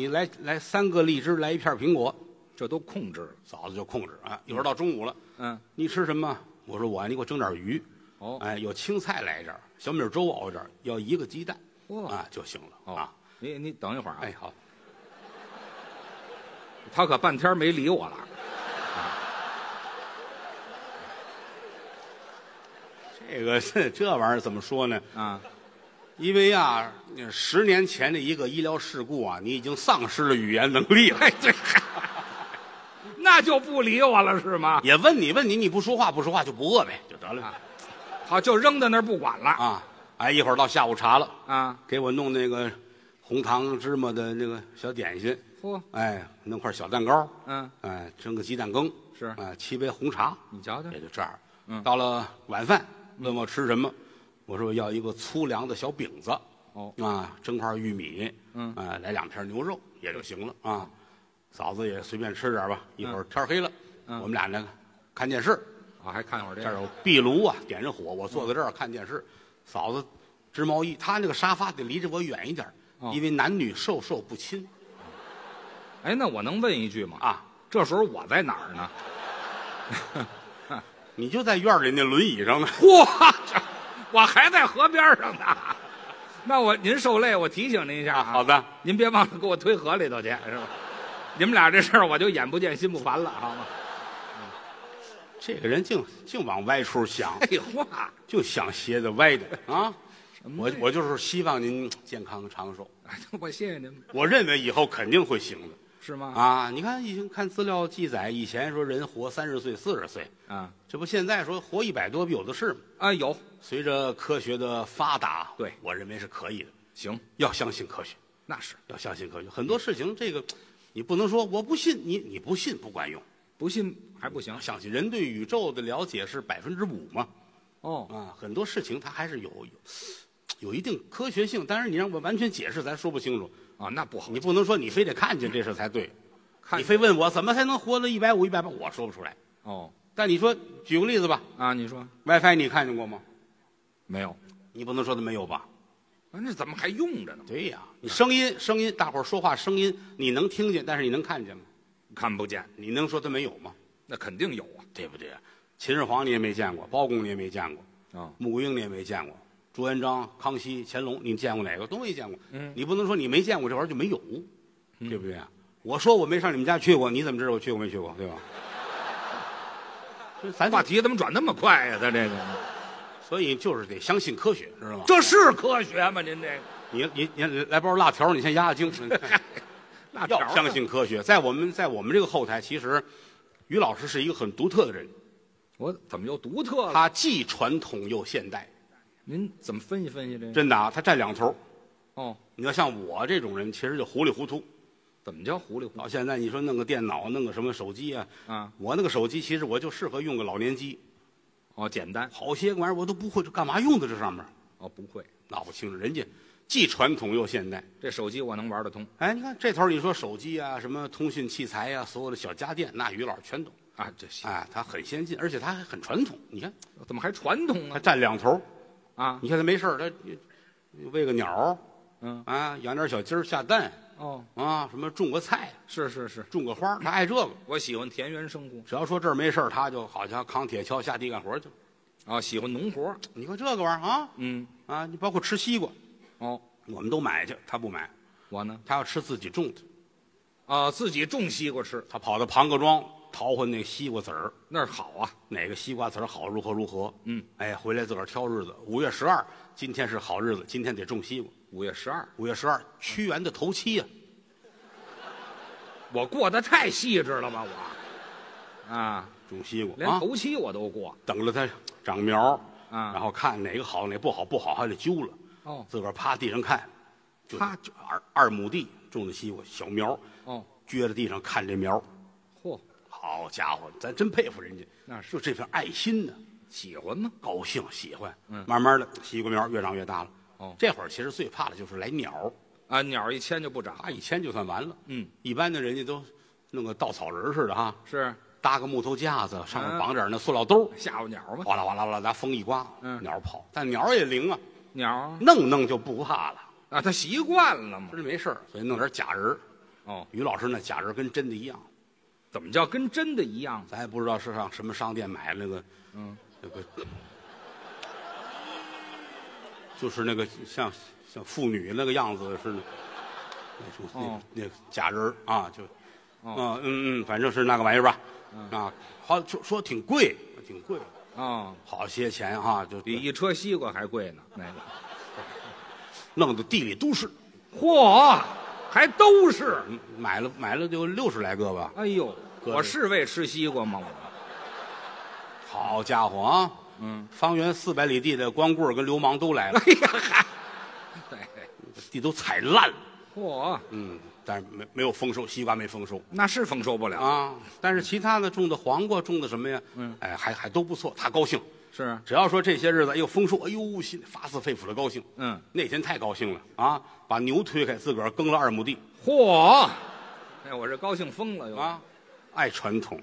3个荔枝，来一片苹果，这都控制了。嫂子就控制啊！一会儿到中午了，嗯，你吃什么？我说你给我蒸点鱼。哦，哎，有青菜来一点，小米粥熬一点，要一个鸡蛋，啊就行了啊。你等一会儿啊，哎好，他可半天没理我了。这玩意儿怎么说呢？啊，因为啊，10年前的一个医疗事故啊，你已经丧失了语言能力了。哎对。那就不理我了是吗？也问你，你不说话就不饿呗，就得了。啊好，就扔在那儿不管了啊！哎，一会儿到下午茶了啊，给我弄那个红糖芝麻的那个小点心，嚯！哎，弄块小蛋糕，嗯，哎，蒸个鸡蛋羹，是啊，7杯红茶，你瞧瞧，也就这样。嗯，到了晚饭，问我吃什么，我说要一个粗粮的小饼子，哦啊，蒸块玉米，嗯啊，来2片牛肉也就行了啊。嫂子也随便吃点吧，一会儿天黑了，我们俩呢看电视。啊，还看会儿这有壁炉啊，点着火，我坐在这儿看电视。嫂子织毛衣，她那个沙发得离着我远一点，因为男女授受不亲。哎，那我能问一句吗？啊，这时候我在哪儿呢？你就在院里那轮椅上呢。哇，我还在河边上呢。那您受累，我提醒您一下啊。好的，您别忘了给我推河里头去，是吧？你们俩这事儿我就眼不见心不烦了，好吗？这个人净往歪处想，哎话就想斜的歪的啊！我就是希望您健康长寿。哎，我谢谢您。我认为以后肯定会行的。是吗？啊，你看，已经看资料记载，以前说人活30岁、40岁啊，这不现在说活100多，有的是啊。有，随着科学的发达，对，我认为是可以的。行，要相信科学，那是要相信科学。很多事情，这个你不能说我不信，你不信不管用，不信还不行。相信人对宇宙的了解是5%嘛？哦啊，很多事情它还是有一定科学性，但是你让我完全解释，咱说不清楚。啊，那不好。你不能说你非得看见这事才对，你非问我怎么才能活到150、180，我说不出来。哦，但你说举个例子吧。啊，你说 WiFi 你看见过吗？没有，你不能说它没有吧？啊，那怎么还用着呢？对呀，你声音，大伙儿说话声音你能听见，但是你能看见吗？看不见。你能说它没有吗？那肯定有啊，对不对？秦始皇你也没见过，包公你也没见过，啊，穆桂英你也没见过。朱元璋、康熙、乾隆，你见过哪个？都没见过。嗯，你不能说你没见过这玩意儿就没有，对不对啊？我说我没上你们家去过，你怎么知道我去过没去过？对吧？咱话题怎么转那么快呀？咱这个，所以就是得相信科学，知道吗？这是科学吗？您这个，你来包辣条，你先压压惊。辣条要相信科学，在我们这个后台，其实于老师是一个很独特的人。我怎么又独特了？他既传统又现代。您怎么分析分析这个？真的啊，他占两头。哦，你要像我这种人，其实就糊里糊涂。怎么叫糊里糊涂？到现在你说弄个电脑，弄个什么手机啊？啊，我那个手机其实我就适合用个老年机。哦，简单。好些玩意儿我都不会，这干嘛用的这上面？哦，不会，闹不清楚。人家既传统又现代，这手机我能玩得通。哎，你看这头你说手机啊，什么通讯器材啊，所有的小家电，那于老师全懂啊。这些啊，他很先进，而且他还很传统。你看，怎么还传统啊？他占两头。啊，你看他没事他喂个鸟，嗯啊，养点小鸡儿下蛋，哦啊，什么种个菜，是，种个花，他爱这个。我喜欢田园生活。只要说这儿没事他就好像扛铁锹下地干活去。啊，喜欢农活。你看这个玩意儿啊，嗯啊，你包括吃西瓜，哦，我们都买去，他不买。我呢，他要吃自己种的，啊，自己种西瓜吃。他跑到庞各庄淘换那西瓜籽儿，那儿好啊，哪个西瓜籽儿好，如何？嗯，哎，回来自个儿挑日子。5月12，今天是好日子，今天得种西瓜。5月12，屈原的头七呀、啊。我过得太细致了吧，我啊，种西瓜，连头七我都过。啊、等着它长苗啊，然后看哪个好，哪个不好还得揪了。哦，自个儿趴地上看，趴2亩地种的西瓜小苗，哦，撅在地上看这苗。好家伙，咱真佩服人家，那是就这份爱心呢、啊，喜欢吗？高兴，喜欢。嗯，慢慢的，西瓜苗越长越大了。哦，这会儿其实最怕的就是来鸟啊，鸟一牵就不长，它一牵就算完了。嗯，一般的人家都弄个稻草人似的哈，是搭个木头架子，上面绑点那塑料兜，吓唬鸟吧。哗啦哗啦哗啦，拿风一刮，嗯，鸟跑。但鸟也灵啊，鸟弄就不怕了啊，它习惯了嘛，真没事儿，所以弄点假人。哦，于老师那假人跟真的一样。怎么叫跟真的一样？咱也不知道是上什么商店买那个，嗯，那个就是那个像妇女那个样子似的，那假人啊，就，哦、反正是那个玩意儿吧，嗯、啊，好说挺贵啊、哦，好些钱哈、啊，就比一车西瓜还贵呢，那个，弄得地里都是，嚯！还都是买了就60来个吧。哎呦，我是为吃西瓜吗？我，好家伙啊！嗯，方圆400里地的光棍跟流氓都来了。哎呀嗨，地都踩烂了。嚯，嗯，但是没有丰收，西瓜没丰收，那是丰收不了啊。但是其他的种的黄瓜，种的什么呀？嗯，哎，还都不错，他高兴。是，只要说这些日子，哎呦丰收，哎呦，心发自肺腑的高兴。嗯，那天太高兴了啊！把牛推开，自个儿耕了2亩地。嚯！哎，我这高兴疯了又啊！爱传统，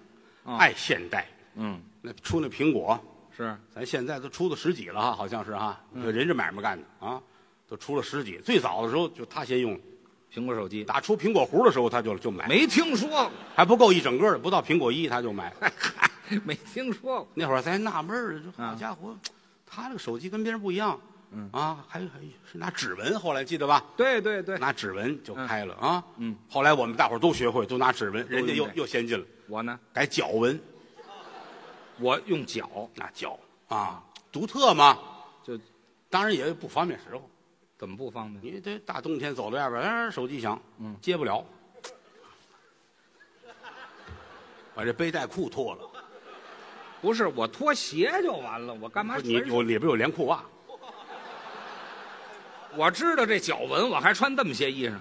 爱现代。嗯，那出那苹果是，咱现在都出了10几了哈，好像是哈。人家买卖干的啊，都出了10几。最早的时候就他先用苹果手机，打出苹果核的时候他就买。没听说过，还不够一整个的，不到苹果1他就买。没听说过，那会儿咱纳闷了，这好家伙，他这个手机跟别人不一样，嗯啊，还是拿指纹，后来记得吧？对，拿指纹就开了啊。嗯，后来我们大伙儿都学会，都拿指纹，人家又先进了。我呢，改脚纹，我用脚，那脚啊，独特嘛，就当然也不方便使唤，怎么不方便？你这大冬天走到外边，手机响，嗯，接不了，把这背带裤脱了。不是，我脱鞋就完了，我干嘛？你有里边有连裤袜。我知道这脚纹，我还穿这么些衣裳，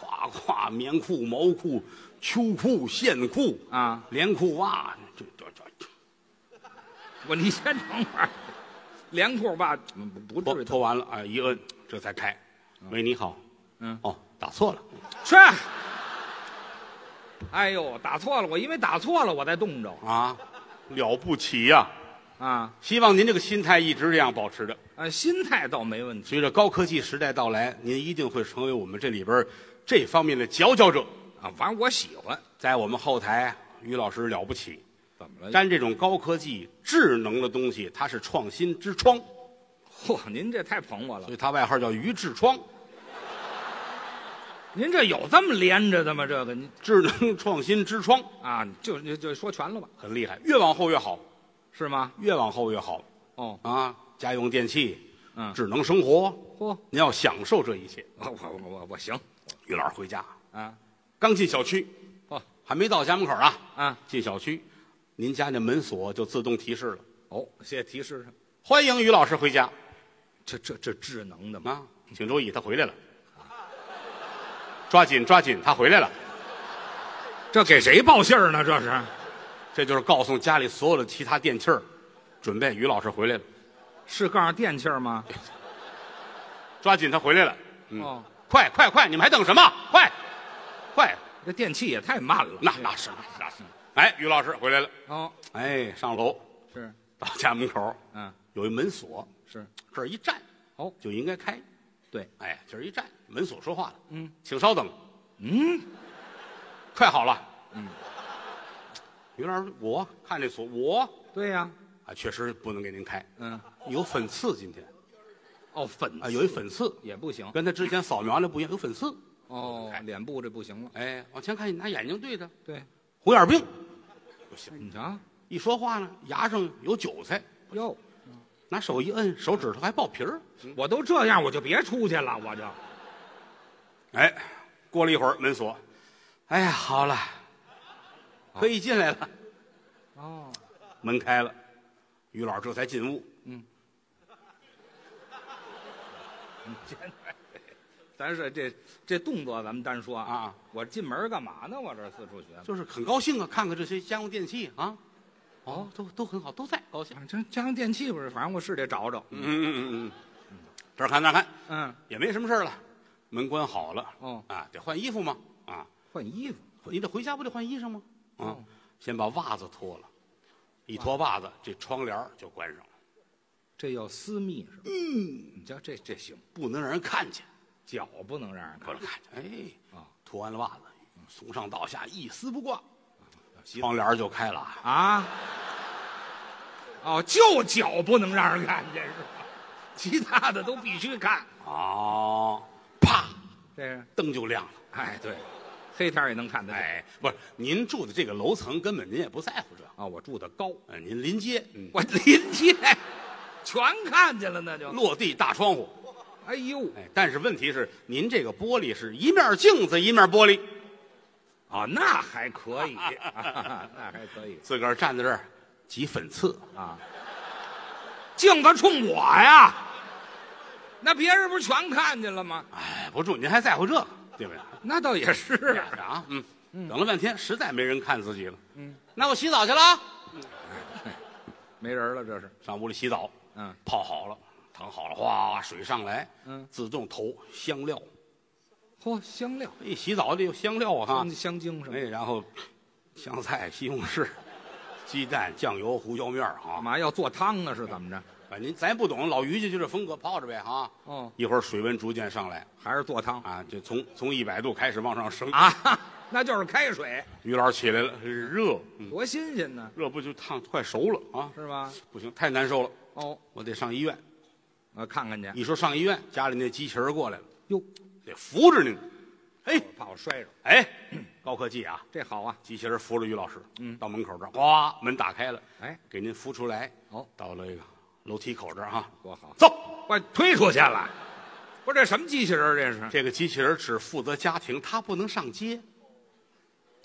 夸夸棉裤、毛裤、秋裤、线裤啊，连裤袜，这，我你先等会儿，连裤袜不至于脱完了啊，一摁这才开。喂，你好，嗯，哦，打错了，去。哎呦，打错了，我因为打错了我才冻着啊，了不起呀！啊，希望您这个心态一直这样保持着。啊，心态倒没问题。随着高科技时代到来，您一定会成为我们这里边这方面的佼佼者啊！反正我喜欢。在我们后台，于老师了不起，怎么了？沾这种高科技智能的东西，它是创新之窗。嚯，您这太捧我了。所以他外号叫于智窗。您这有这么连着的吗？这个智能创新之窗啊，就说全了吧？很厉害，越往后越好。是吗？越往后越好。哦啊，家用电器，嗯，智能生活，嚯、哦，您要享受这一切。我行，于老师回家啊，刚进小区，哦，还没到家门口啊，啊，进小区，您家那门锁就自动提示了。哦，谢提示上，欢迎于老师回家。这智能的吗？啊，请注意，他回来了。抓紧抓紧，他回来了。这给谁报信儿呢？这是。这就是告诉家里所有的其他电器儿，准备于老师回来了，是告诉电器儿吗？抓紧，他回来了！嗯、哦，快！你们还等什么？快！这电器也太慢了。那是。哎，于老师回来了。哦，哎，上楼是到家门口，嗯，有一门锁，是这儿一站，哦，就应该开。对，哎，这儿一站，门锁说话了，嗯，请稍等，嗯，快好了，嗯。于老师，我看这锁，我对呀，啊，确实不能给您开，嗯，有粉刺今天，哦，粉啊，有一粉刺也不行，跟他之前扫描的不一样，有粉刺，哦，脸部这不行了，哎，往前看，你拿眼睛对着，对，红眼病，不行，你瞧，一说话呢，牙上有韭菜，哟，拿手一摁，手指头还爆皮儿，我都这样，我就别出去了，我就，哎，过了一会儿门锁，哎呀，好了。可以进来了，哦，门开了，于老师这才进屋。嗯，咱是这动作咱们单说啊，我进门干嘛呢？我这四处学，就是很高兴啊，看看这些家用电器啊，哦，都很好，都在高兴。这家用电器不是，反正我是得找找。嗯，这儿看那儿看，嗯，也没什么事了，门关好了。哦，啊，得换衣服吗？啊，换衣服，你得回家不得换衣裳吗？啊，先把袜子脱了，一脱袜子，这窗帘就关上了。这要私密是吧？嗯，你瞧这行，不能让人看见，脚不能让人看见。哎，啊，脱完了袜子，从上到下一丝不挂，窗帘就开了啊。哦，就脚不能让人看见是吧？其他的都必须看。哦，啪，这是灯就亮了。哎，对。黑天也能看得见。哎，不是，您住的这个楼层根本您也不在乎这啊、哦。我住的高，您临街，嗯、我临街，全看见了，那就落地大窗户。哎呦，哎，但是问题是，您这个玻璃是一面镜子一面玻璃，啊、哦，那还可以，那还可以。自个儿站在这儿挤粉刺啊，镜子冲我呀，那别人不是全看见了吗？哎，不住，您还在乎这个？对不对？那倒也是啊，嗯，等了半天，实在没人看自己了，嗯，那我洗澡去了，没人了，这是上屋里洗澡，嗯，泡好了，躺好了，哗，水上来，嗯，自动投香料，嚯，香料，一洗澡得有香料啊，香精什么，哎，然后香菜、西红柿、鸡蛋、酱油、胡椒面啊，嘛要做汤呢，是怎么着？反正咱不懂，老于家就这风格，泡着呗啊！哦，一会儿水温逐渐上来，还是做汤啊，就从100度开始往上升啊，那就是开水。于老师起来了，热，多新鲜呢！热不就烫，快熟了啊？是吧？不行，太难受了。哦，我得上医院，我看看去。一说上医院，家里那机器人过来了，哟，得扶着您。哎，怕我摔着。哎，高科技啊，这好啊！机器人扶着于老师，嗯，到门口这儿，哗，门打开了，哎，给您扶出来。哦，到了一个。楼梯口这儿啊，多好！走，我推出去了。不是这什么机器人？这是这个机器人只负责家庭，他不能上街。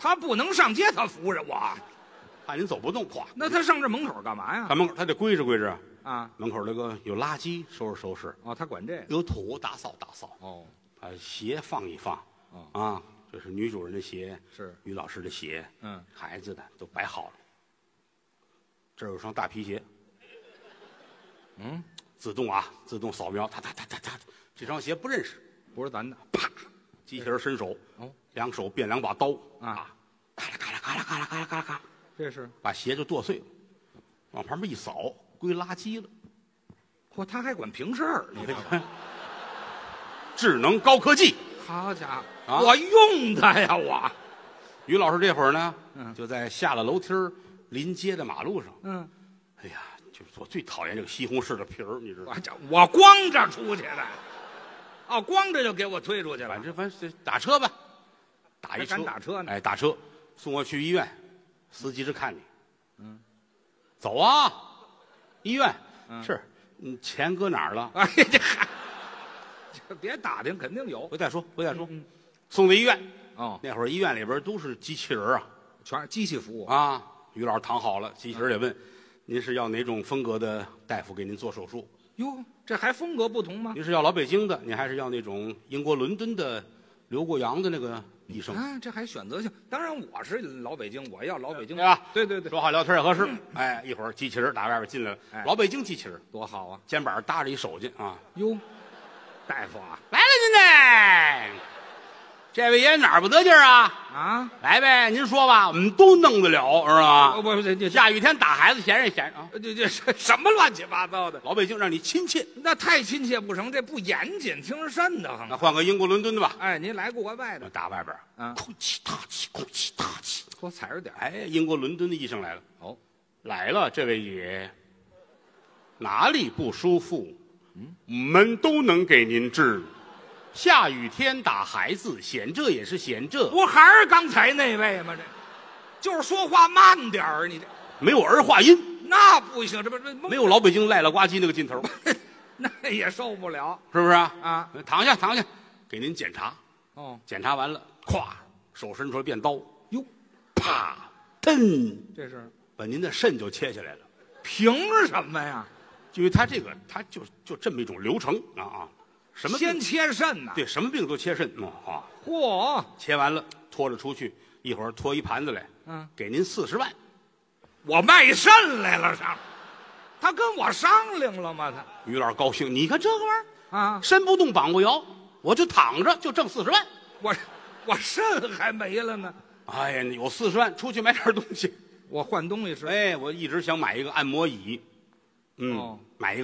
他不能上街，他扶着我，怕您走不动。咵，那他上这门口干嘛呀？上门口他得归置归置啊。啊，门口那个有垃圾，收拾收拾。哦，他管这个。有土，打扫打扫。哦，把鞋放一放。哦啊，这是女主人的鞋，是女老师的鞋，嗯，孩子的都摆好了。这有双大皮鞋。嗯，自动啊，自动扫描，哒哒哒，这双鞋不认识，不是咱的。啪，机器人伸手。哦。两手变两把刀啊，咔啦咔啦咔啦咔啦咔啦咔啦咔，这是把鞋就剁碎了，往旁边一扫，归垃圾了。嚯，他还管平事儿，你看，智能高科技，好家伙，我用它呀我。于老师这会儿呢，就在下了楼梯临街的马路上，嗯，哎呀，就是我最讨厌这个西红柿的皮儿，你知道吗？我光着出去的，哦，光着就给我推出去了。反正打车吧。打一车，打车呢？哎，打车送我去医院，司机是看你，嗯，走啊，医院、嗯、是，你钱搁哪儿了？哎呀，这别打听，肯定有。回再说，嗯、送到医院。哦，那会儿医院里边都是机器人啊，全是机器服务啊。于老师躺好了，机器人也问、嗯、您是要哪种风格的大夫给您做手术？哟，这还风格不同吗？您是要老北京的，您还是要那种英国伦敦的留过洋的那个？医生啊，这还选择性。当然，我是老北京，我要老北京，对吧？对，说话聊天也合适。哎，一会儿机器人打外边进来了，老北京机器人多好啊！肩膀搭着一手巾啊。哟，大夫啊，来了您嘞，这位爷哪儿不得劲儿啊？啊，来呗，您说吧，我们都弄得了，是吧？不，下雨天打孩子闲着啊！这什么乱七八糟的？老北京让你亲切，那太亲切不成，这不严谨，听着瘆得慌。那换个英国伦敦的吧？哎，您来国外的，打外边啊，空气大气，给我踩着点。哎，英国伦敦的医生来了，哦，来了，这位爷哪里不舒服？嗯，我们都能给您治。下雨天打孩子，闲着也是闲着，不还是刚才那位吗？这，就是说话慢点儿，你这没有儿化音，那不行，这没有老北京赖了呱唧那个劲头，那也受不了，是不是啊？啊，躺下，给您检查，哦，检查完了，咵，手伸出来变刀，哟，啪，腾，这是把您的肾就切下来了，凭什么呀？因为他这个，他就这么一种流程啊。什么先切肾呢？对，什么病都切肾啊！嚯，切完了拖着出去，一会儿拖一盘子来，嗯，给您40万，我卖肾来了上，他跟我商量了吗？他于老师高兴，你看这个玩意儿啊，身不动，膀不摇，我就躺着就挣40万，我肾还没了呢。哎呀，有40万，出去买点东西，我换东西吃。哎，我一直想买一个按摩椅，嗯，哦、买去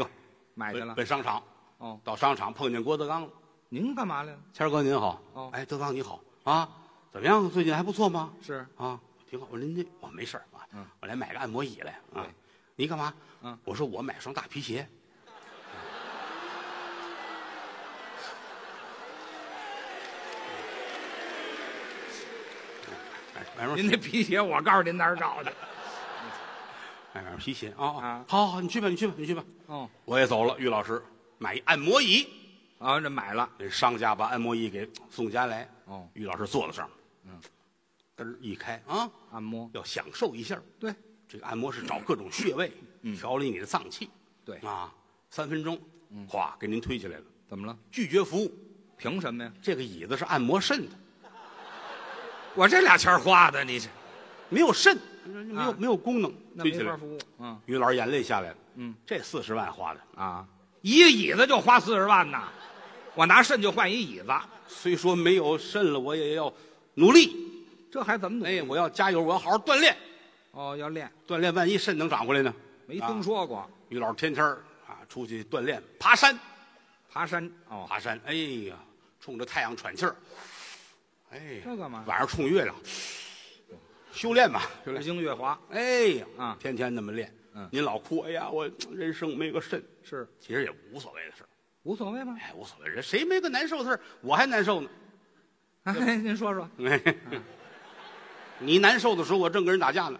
了，奔商场。哦，到商场碰见郭德纲了。您干嘛来了？谦哥您好。哦，哎，德纲你好啊，怎么样？最近还不错吗？是啊，挺好。我说您这我没事啊，嗯，我来买个按摩椅来啊。您干嘛？嗯，我说我买双大皮鞋。您那皮鞋我告诉您哪儿找的。买双皮鞋啊！好，你去吧。哦，我也走了，于老师。买一按摩椅，啊，这买了。这商家把按摩椅给送家来，哦，于老师坐了上面，嗯，嘚一开啊，按摩要享受一下。对，这个按摩是找各种穴位，嗯，调理你的脏器。对啊，3分钟，嗯，哗，给您推起来了。怎么了？拒绝服务，凭什么呀？这个椅子是按摩肾的，我这俩钱花的，你这没有肾，没有功能，推起来服务。嗯，于老师眼泪下来了。嗯，这40万花的啊。一个椅子就花40万呐，我拿肾就换一椅子。虽说没有肾了，我也要努力。这还怎么努力？哎，我要加油，我要好好锻炼。哦，要练锻炼，万一肾能长回来呢？没听说过。于老师天天啊出去锻炼，爬山。哦，爬山。哎呀，冲着太阳喘气儿。哎，这干嘛？晚上冲月亮。修炼吧，日精月华。哎呀，啊，天天那么练。嗯，您老哭，哎呀，我人生没个肾，是其实也无所谓的事，无所谓吗？哎，无所谓，人谁没个难受的事，我还难受呢。哎，您说说，你难受的时候，我正跟人打架呢，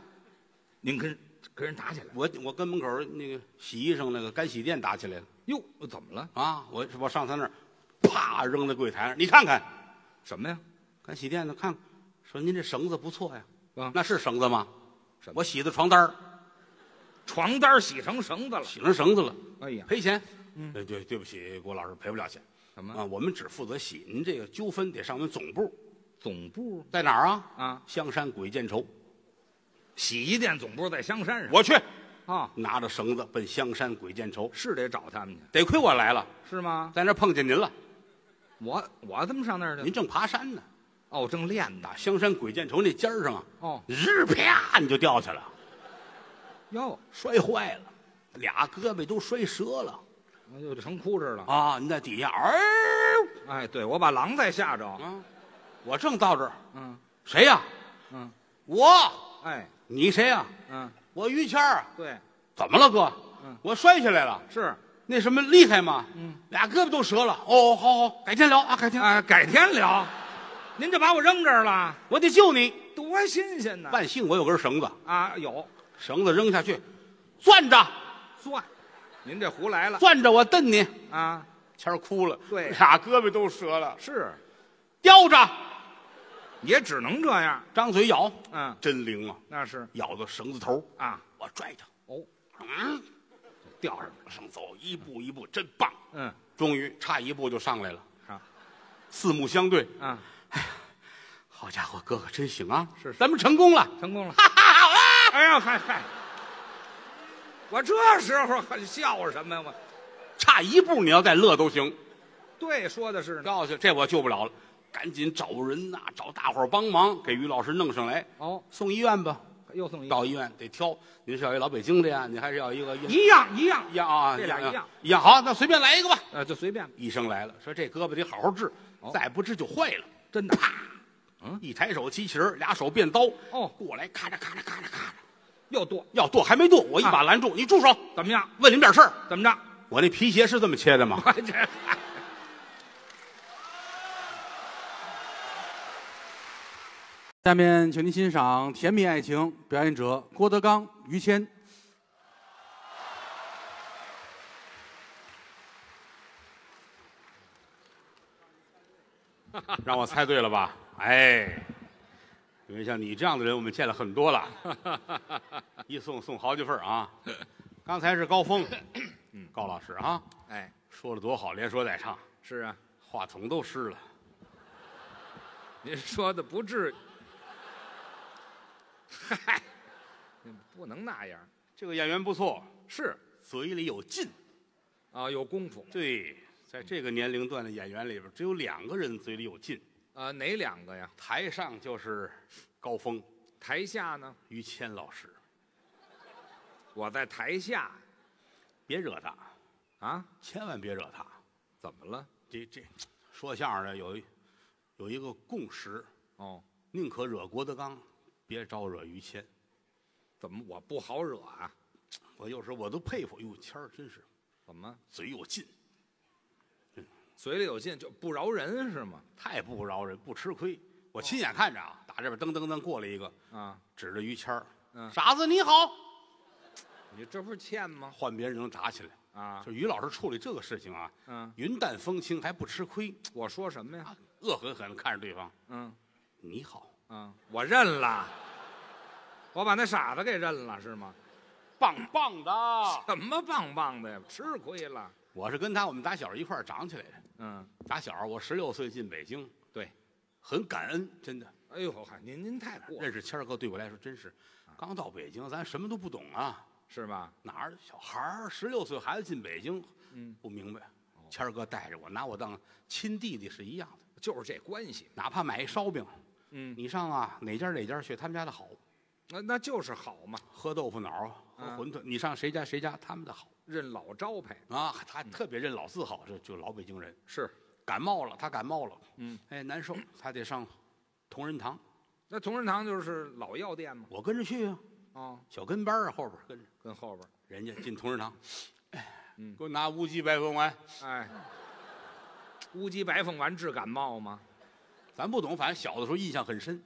您跟人打起来，我跟门口那个洗衣裳那个干洗店打起来了。哟，怎么了？啊，我上他那儿，啪扔在柜台上，你看看，什么呀？干洗店的看看，说您这绳子不错呀。啊，那是绳子吗？我洗的床单儿，床单洗成绳子了，洗成绳子了。哎呀，赔钱。嗯，对不起，郭老师赔不了钱。什么啊？我们只负责洗，您这个纠纷得上我们总部。总部在哪儿啊？啊，香山鬼见愁。洗衣店总部在香山上。我去。啊，拿着绳子奔香山鬼见愁，是得找他们去。得亏我来了，是吗？在那碰见您了。我怎么上那儿去？您正爬山呢。哦，正练呢。香山鬼见愁那尖儿上啊，哦，日啪你就掉下来了。哟，摔坏了，俩胳膊都摔折了，就成枯枝了啊！您在底下，哎，对，我把狼再吓着啊！我正到这儿，嗯，谁呀？嗯，我，哎，你谁呀？嗯。我于谦儿，对，怎么了哥？嗯，我摔下来了，是那什么厉害吗？嗯，俩胳膊都折了。哦，好，改天聊啊，改天聊。您这把我扔这儿了，我得救你，多新鲜呢！万幸我有根绳子啊，有绳子扔下去，攥着，攥，您这胡来了，攥着我蹬你啊！谦儿哭了，对，俩胳膊都折了，是，叼着。也只能这样，张嘴咬，嗯，真灵啊！那是咬到绳子头啊，我拽着，哦，嗯，掉上往上走，一步一步，真棒，嗯，终于差一步就上来了啊！四目相对，啊，哎呀，好家伙，哥哥真行啊！是，咱们成功了，成功了，哈哈！哎呀，嗨，我这时候还笑什么呀？我差一步，你要再乐都行。对，说的是，告诉这我救不了了。赶紧找人呐，找大伙儿帮忙，给于老师弄上来。哦，送医院吧，又送医院。到医院得挑，您是要一老北京的呀，您还是要一个一样啊？这俩一样。好，那随便来一个吧。就随便。医生来了，说这胳膊得好好治，再不治就坏了。真的。啪，嗯，一抬手机器人，俩手变刀。哦，过来，咔嚓咔嚓咔嚓咔嚓，要剁，还没剁，我一把拦住，你住手！怎么样？问你们点事儿，怎么着？我那皮鞋是这么切的吗？下面，请您欣赏《甜蜜爱情》，表演者郭德纲、于谦。让我猜对了吧？哎，因为像你这样的人，我们见了很多了，一送好几份啊。刚才是高峰，高老师啊，哎，说的多好，连说带唱。是啊，话筒都湿了。您说的不至于。嗨，不能那样。这个演员不错，是嘴里有劲，啊，有功夫。对，在这个年龄段的演员里边，只有两个人嘴里有劲。哪两个呀？台上就是高峰，台下呢，于谦老师。我在台下，别惹他，啊，千万别惹他。怎么了？这说相声的有一个共识，哦，宁可惹郭德纲。别招惹于谦，怎么我不好惹啊？我有时候我都佩服，哟，谦儿真是，怎么嘴有劲，嘴里有劲就不饶人是吗？太不饶人，不吃亏。我亲眼看着啊，打这边噔噔噔过来一个啊，指着于谦儿，傻子你好，你这不是欠吗？换别人能打起来啊？就于老师处理这个事情啊，嗯，云淡风轻还不吃亏。我说什么呀？恶狠狠地看着对方，嗯，你好。嗯，我认了，我把那傻子给认了，是吗？棒棒的，什么棒棒的呀？吃亏了。我是跟他，我们打小一块儿长起来的。嗯，打小我16岁进北京，对，很感恩，真的。哎呦，您太过了。认识谦儿哥对我来说真是，刚到北京，咱什么都不懂啊，是吧？哪儿小孩儿16岁孩子进北京，嗯，不明白。谦儿哥带着我，拿我当亲弟弟是一样的，就是这关系。哪怕买一烧饼。嗯，你上啊哪家学他们家的好，那就是好嘛。喝豆腐脑啊，喝馄饨，你上谁家他们的好，认老招牌啊。他特别认老字号，就老北京人是。感冒了，嗯，哎难受，他得上同仁堂。那同仁堂就是老药店嘛。我跟着去啊，啊，小跟班啊，后边跟着，跟后边人家进同仁堂，嗯，给我拿乌鸡白凤丸。哎，乌鸡白凤丸治感冒吗？咱不懂，反正小的时候印象很深。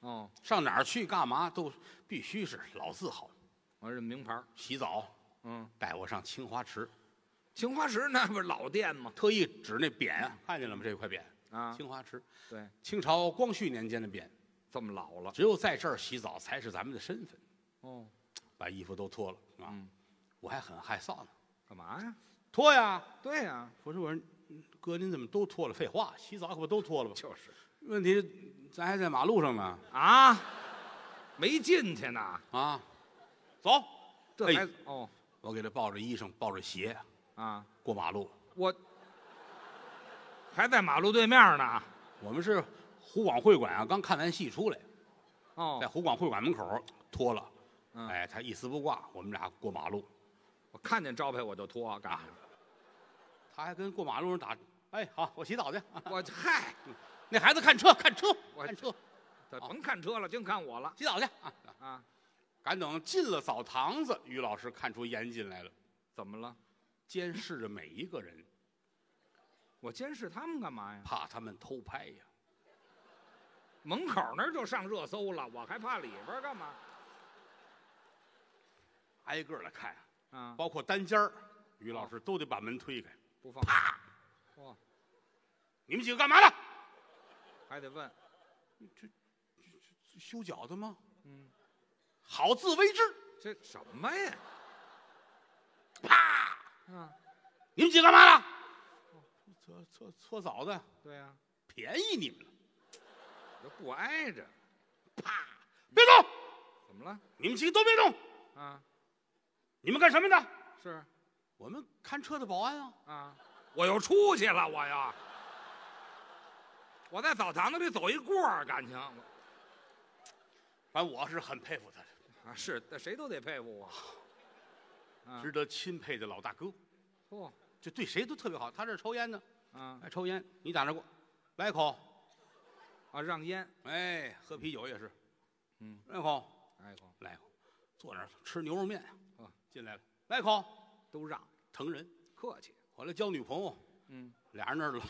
哦，上哪儿去干嘛都必须是老字号，我是名牌。洗澡，嗯，带我上青花池。青花池那不是老店吗？特意指那匾，看见了吗？这块匾啊，青花池。对，清朝光绪年间的匾，这么老了，只有在这儿洗澡才是咱们的身份。哦，把衣服都脱了啊！我还很害臊呢。干嘛呀？脱呀！对呀。我说，哥您怎么都脱了？废话，洗澡可不都脱了吗？就是。问题咱还在马路上呢啊，没进去呢啊！走，这还哦。 我给他抱着衣裳，抱着鞋，啊，过马路，我还在马路对面呢。我们是湖广会馆啊，刚看完戏出来，哦，在湖广会馆门口脱了，嗯、哎，他一丝不挂，我们俩过马路，我看见招牌我就脱，干啥？他还跟过马路上打，哎，好，我洗澡去。我嗨，那孩子看车，看车，看车，甭看车了，净看我了，洗澡去啊。 赶等进了澡堂子，于老师看出严进来了。怎么了？监视着每一个人。我监视他们干嘛呀？怕他们偷拍呀。门口那儿就上热搜了，我还怕里边干嘛？挨个来看啊，包括单间儿，于老师都得把门推开，不放。啪！哇！你们几个干嘛呢？还得问，这修脚的吗？嗯。 好自为之，这什么呀？啪！嗯，你们几个干嘛呢？搓澡的。对呀，便宜你们了，都不挨着。啪！别动！怎么了？你们几个都别动！啊！你们干什么的？是，我们看车的保安啊。啊！我又出去了，我呀，我在澡堂子里走一过，感情。反正我是很佩服他的。 啊，是，那谁都得佩服我，啊、值得钦佩的老大哥。嚯、哦，这对谁都特别好。他这抽烟呢，啊，爱抽烟。你打那过，来一口，啊，让烟。哎，喝啤酒也是，嗯，来一口，来一口，来一口。坐那儿吃牛肉面，啊，进来了，来一口，都让，疼人，客气。后来交女朋友，嗯，俩人那儿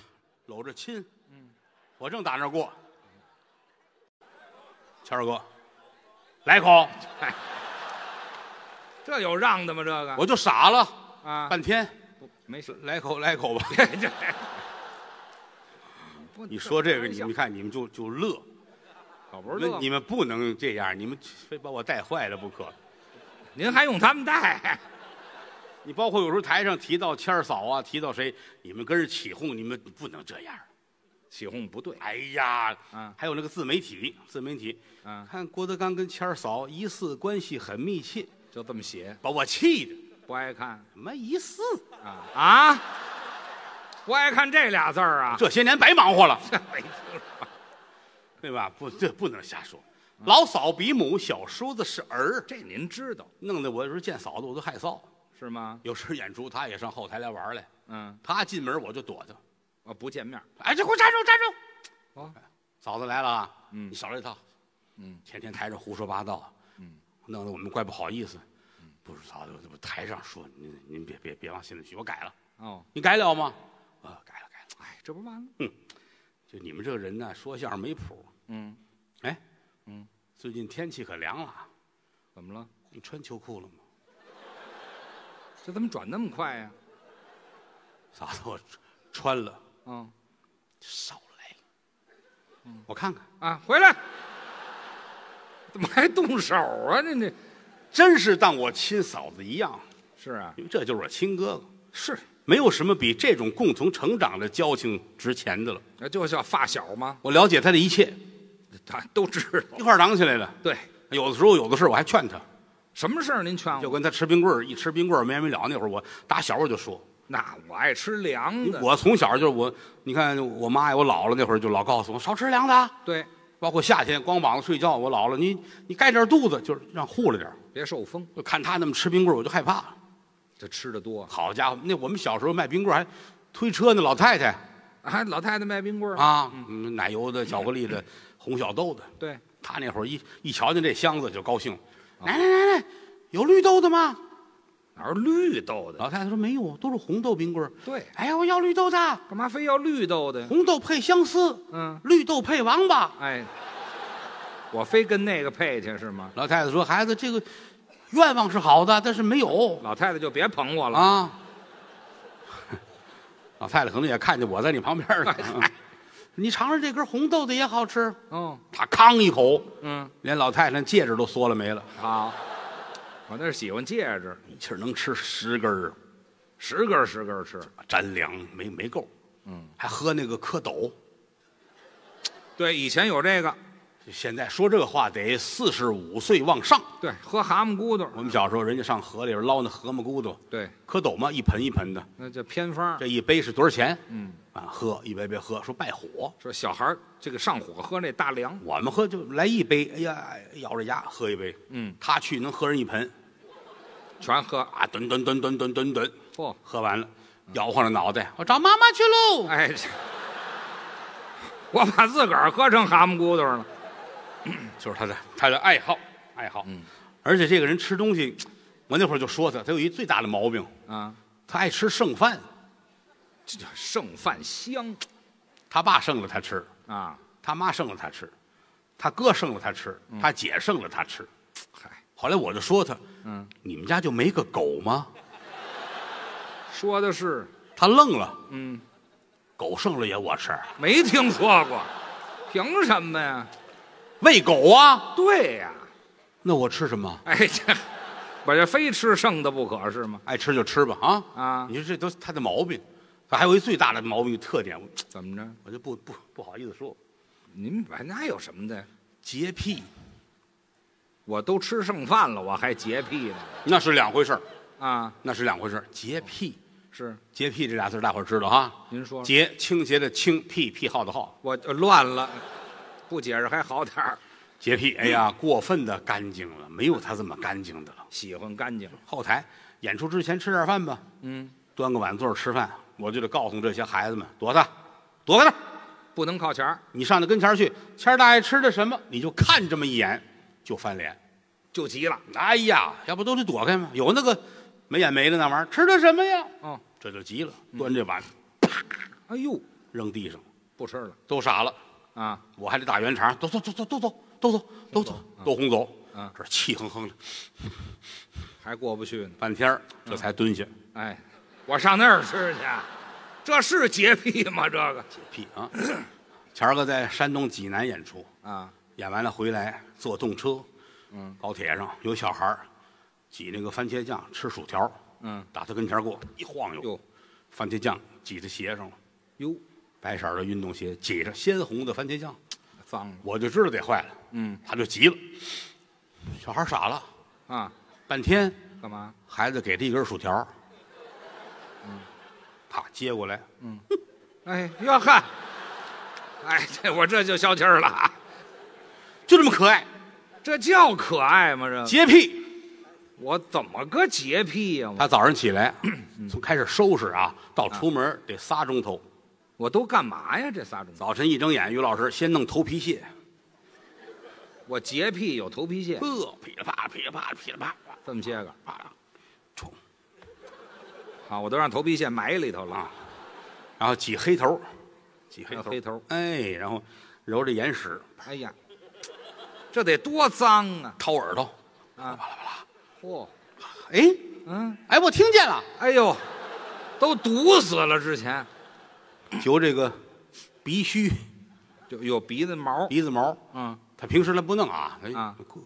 搂着亲，嗯，我正打那儿过，谦儿哥。 来口，哎，这有让的吗？这个我就傻了啊，半天，没事，来口吧。你说这个，你看你们就乐，可不是乐，你们不能这样，你们非把我带坏了不可。您还用他们带？你包括有时候台上提到谦儿嫂啊，提到谁，你们跟人起哄，你们不能这样。 起哄不对，哎呀，嗯，还有那个自媒体，嗯，看郭德纲跟谦儿嫂疑似关系很密切，就这么写，把我气的不爱看，什么疑似啊，不爱看这俩字儿啊，这些年白忙活了，没听说，对吧？不能瞎说，老嫂比母，小叔子是儿，这您知道，弄得我有时候见嫂子我都害臊，是吗？有时演出她也上后台来玩来，嗯，她进门我就躲她。 我不见面，哎，这给我站住，站住！哦，嫂子来了啊，嗯，你少来一套，嗯，天天台上胡说八道，嗯，弄得我们怪不好意思。不是嫂子，我台上说您别往心里去，我改了。哦，你改了吗？啊，改了。哎，这不完了？嗯，就你们这个人呢，说相声没谱。嗯，哎，嗯，最近天气可凉了，怎么了？你穿秋裤了吗？这怎么转那么快呀？嫂子，我穿了。 嗯，少来，嗯，我看看啊，回来，怎么还动手啊？这，真是当我亲嫂子一样。是啊，因为这就是我亲哥哥。是，没有什么比这种共同成长的交情值钱的了。那就叫发小嘛。我了解他的一切，他都知道，一块长起来的。对，有的时候有的事我还劝他，什么事儿您劝我？就跟他吃冰棍儿，一吃冰棍儿没完没了。那会儿我打小我就说。 那我爱吃凉的。我从小就是我，你看我妈呀，我姥姥那会儿就老告诉我少吃凉的。对，包括夏天光膀子睡觉，我姥姥你盖点肚子，就是让护了点，别受风。就看他那么吃冰棍，我就害怕。这吃的多，好家伙，那我们小时候卖冰棍还推车呢，老太太，啊，老太太卖冰棍啊，嗯，奶油的、巧克力的、红小豆的。对，她那会儿一瞧见这箱子就高兴，来，有绿豆的吗？ 哪有绿豆的？老太太说没有，都是红豆冰棍。对，哎呀，我要绿豆的，干嘛非要绿豆的？红豆配相思，嗯，绿豆配王八。哎，我非跟那个配去是吗？老太太说：“孩子，这个愿望是好的，但是没有。”老太太就别捧我了啊！老太太可能也看见我在你旁边了，你尝尝这根红豆的也好吃。嗯，他吭一口，嗯，连老太太戒指都缩了没了啊！我那是喜欢戒指，一气能吃10根，10根吃，沾粮没够。嗯，还喝那个蝌蚪。对，以前有这个，现在说这个话得45岁往上。对，喝蛤蟆骨朵。我们小时候，人家上河里边捞那蛤蟆骨朵。对，蝌蚪嘛，一盆一盆的。那叫偏方。这一杯是多少钱？嗯，啊，喝一杯喝，说败火。说小孩这个上火喝那大凉。我们喝就来一杯，哎呀，咬着牙喝一杯。嗯，他去能喝人一盆，全喝啊，吨。嚯，喝完了，摇晃着脑袋，我找妈妈去喽。哎。我把自个儿喝成蛤蟆骨朵了，就是他的爱好，嗯，而且这个人吃东西，我那会儿就说他有一最大的毛病啊，他爱吃剩饭，这叫剩饭香，他爸剩了他吃啊，他妈剩了他吃，他哥剩了他吃，他姐剩了他吃，嗨，后来我就说他，嗯，你们家就没个狗吗？说的是，他愣了，嗯。狗剩了也我吃，没听说过，凭什么呀？喂狗啊？对呀，那我吃什么？哎，我这非吃剩的不可是吗？爱吃就吃吧啊啊！你说这都是他的毛病，他还有一最大的毛病特点，怎么着？我就不好意思说，您那有什么的？洁癖，我都吃剩饭了，我还洁癖呢？那是两回事啊，那是两回事，洁癖。是洁癖这俩字，大伙儿知道哈？您说，洁清洁的清，癖好的好，我乱了，不解释还好点儿。洁癖，哎呀，过分的干净了，没有他这么干净的了。喜欢干净。后台演出之前吃点饭吧，嗯，端个碗座吃饭，我就得告诉这些孩子们，躲开他，不能靠前儿。你上他跟前儿去，谦儿大爷吃的什么，你就看这么一眼，就翻脸，就急了。哎呀，要不都得躲开吗？有那个。没眼没的那玩意儿，吃的什么呀？哦，这就急了，端这碗，啪！哎呦，扔地上，不吃了，都傻了啊！我还得打圆场，都轰走啊！这气哼哼的，还过不去呢，半天这才蹲下。哎，我上那儿吃去，这是洁癖吗？这个洁癖啊！前儿个在山东济南演出啊，演完了回来坐动车，嗯，高铁上有小孩儿。挤那个番茄酱吃薯条，嗯，打他跟前过一晃悠，番茄酱挤在鞋上了，哟，白色的运动鞋挤着鲜红的番茄酱，脏了，我就知道得坏了，嗯，他就急了，小孩傻了啊，半天干嘛？孩子给他一根薯条，嗯，啪接过来，嗯，哎哟呵，哎，我这就消气儿了，就这么可爱，这叫可爱吗？这洁癖。我怎么个洁癖呀？他早上起来，从开始收拾啊，到出门得仨钟头。我都干嘛呀？这仨钟头？早晨一睁眼，于老师先弄头皮屑。我洁癖有头皮屑。噼里啪啦，噼里啪啦，噼里啪啦，这么些个，啊，冲！啊，我都让头皮屑埋里头了。然后挤黑头，挤黑头，哎，然后揉着眼屎。哎呀，这得多脏啊！掏耳朵，啊，巴拉巴拉。哦，哎，嗯，哎，我听见了，哎呦，都堵死了！之前，就这个鼻须，就有鼻子毛，嗯，他平时他不弄啊，哎，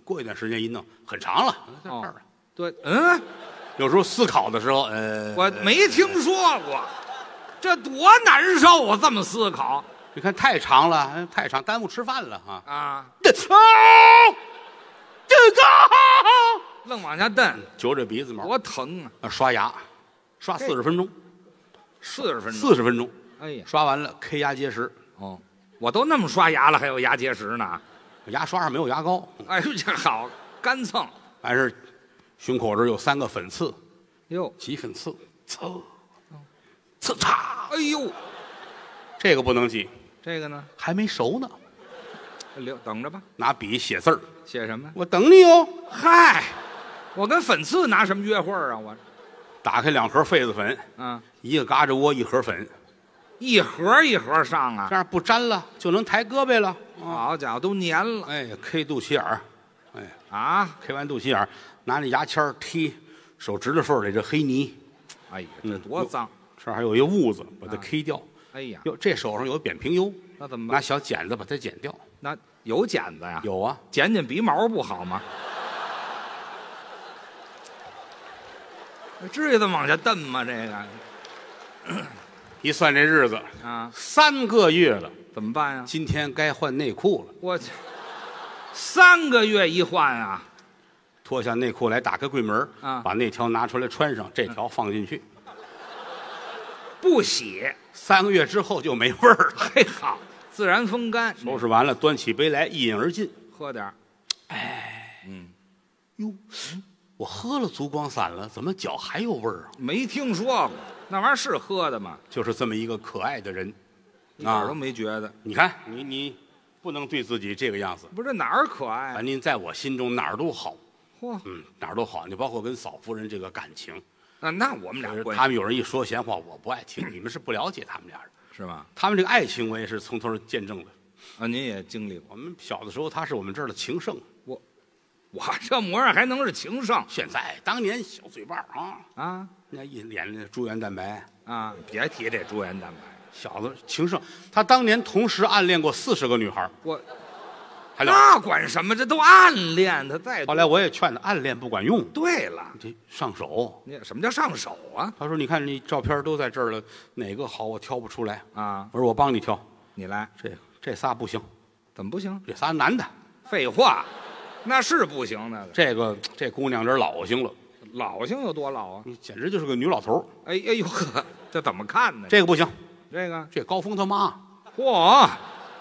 过一段时间一弄，很长了，在这儿了。对，嗯，有时候思考的时候，我没听说过，这多难受啊！这么思考，你看太长了，太长，耽误吃饭了啊！啊，这操，这个。愣往下蹬，揪着鼻子毛，多疼啊！刷牙，刷40分钟，40分钟，哎呀，刷完了 K 牙结石。哦，我都那么刷牙了，还有牙结石呢？牙刷上没有牙膏。哎呦，这好干蹭。完事，胸口这有3个粉刺，哟，挤粉刺，刺擦，哎呦，这个不能挤，这个呢还没熟呢，留等着吧。拿笔写字儿，写什么？我等你哦。嗨。我跟粉刺拿什么约会啊？我打开2盒痱子粉，嗯，一个嘎吱窝，一盒粉，一盒上啊，这样不粘了，就能抬胳膊了。好家伙，都粘了！哎 ，K 肚脐眼儿，哎啊 ，K 完肚脐眼儿，拿那牙签踢手指头缝里这黑泥，哎呀，那多脏！这还有一痦子，把它 K 掉。哎呀，哟，这手上有扁平疣，那怎么办？拿小剪子把它剪掉。那有剪子呀？有啊，剪剪鼻毛不好吗？至于的往下蹬吗？这个，一算这日子啊，3个月了，怎么办呀？今天该换内裤了。我去，3个月一换啊！脱下内裤来，打开柜门啊，把那条拿出来穿上，这条放进去，不洗。3个月之后就没味儿了。嘿，好，自然风干。收拾完了，端起杯来，一饮而尽，喝点儿。哎，嗯，哟。我喝了足光散了，怎么脚还有味儿啊？没听说过，那玩意儿是喝的吗？就是这么一个可爱的人，一点都没觉得。你看，你不能对自己这个样子。不是哪儿可爱？反正在我心中哪儿都好。嚯，嗯，哪儿都好。你包括跟嫂夫人这个感情，那我们俩关系，他们有人一说闲话，我不爱听。你们是不了解他们俩的，是吧？他们这个爱情我也是从头见证的。啊，您也经历过。我们小的时候，他是我们这儿的情圣。我这模样还能是情圣？现在当年小嘴巴啊，那一脸的猪原蛋白啊，别提这猪原蛋白。小子情圣，他当年同时暗恋过40个女孩。我，那管什么？这都暗恋，他再。后来我也劝他，暗恋不管用。对了，这上手。你什么叫上手啊？他说：“你看你照片都在这儿了，哪个好我挑不出来啊。”我说：“我帮你挑，你来。”这仨不行，怎么不行？这仨男的。废话。那是不行的。这姑娘这老性了，老性有多老啊？你简直就是个女老头。哎呦呵，这怎么看呢？这个不行，这高峰他妈，嚯，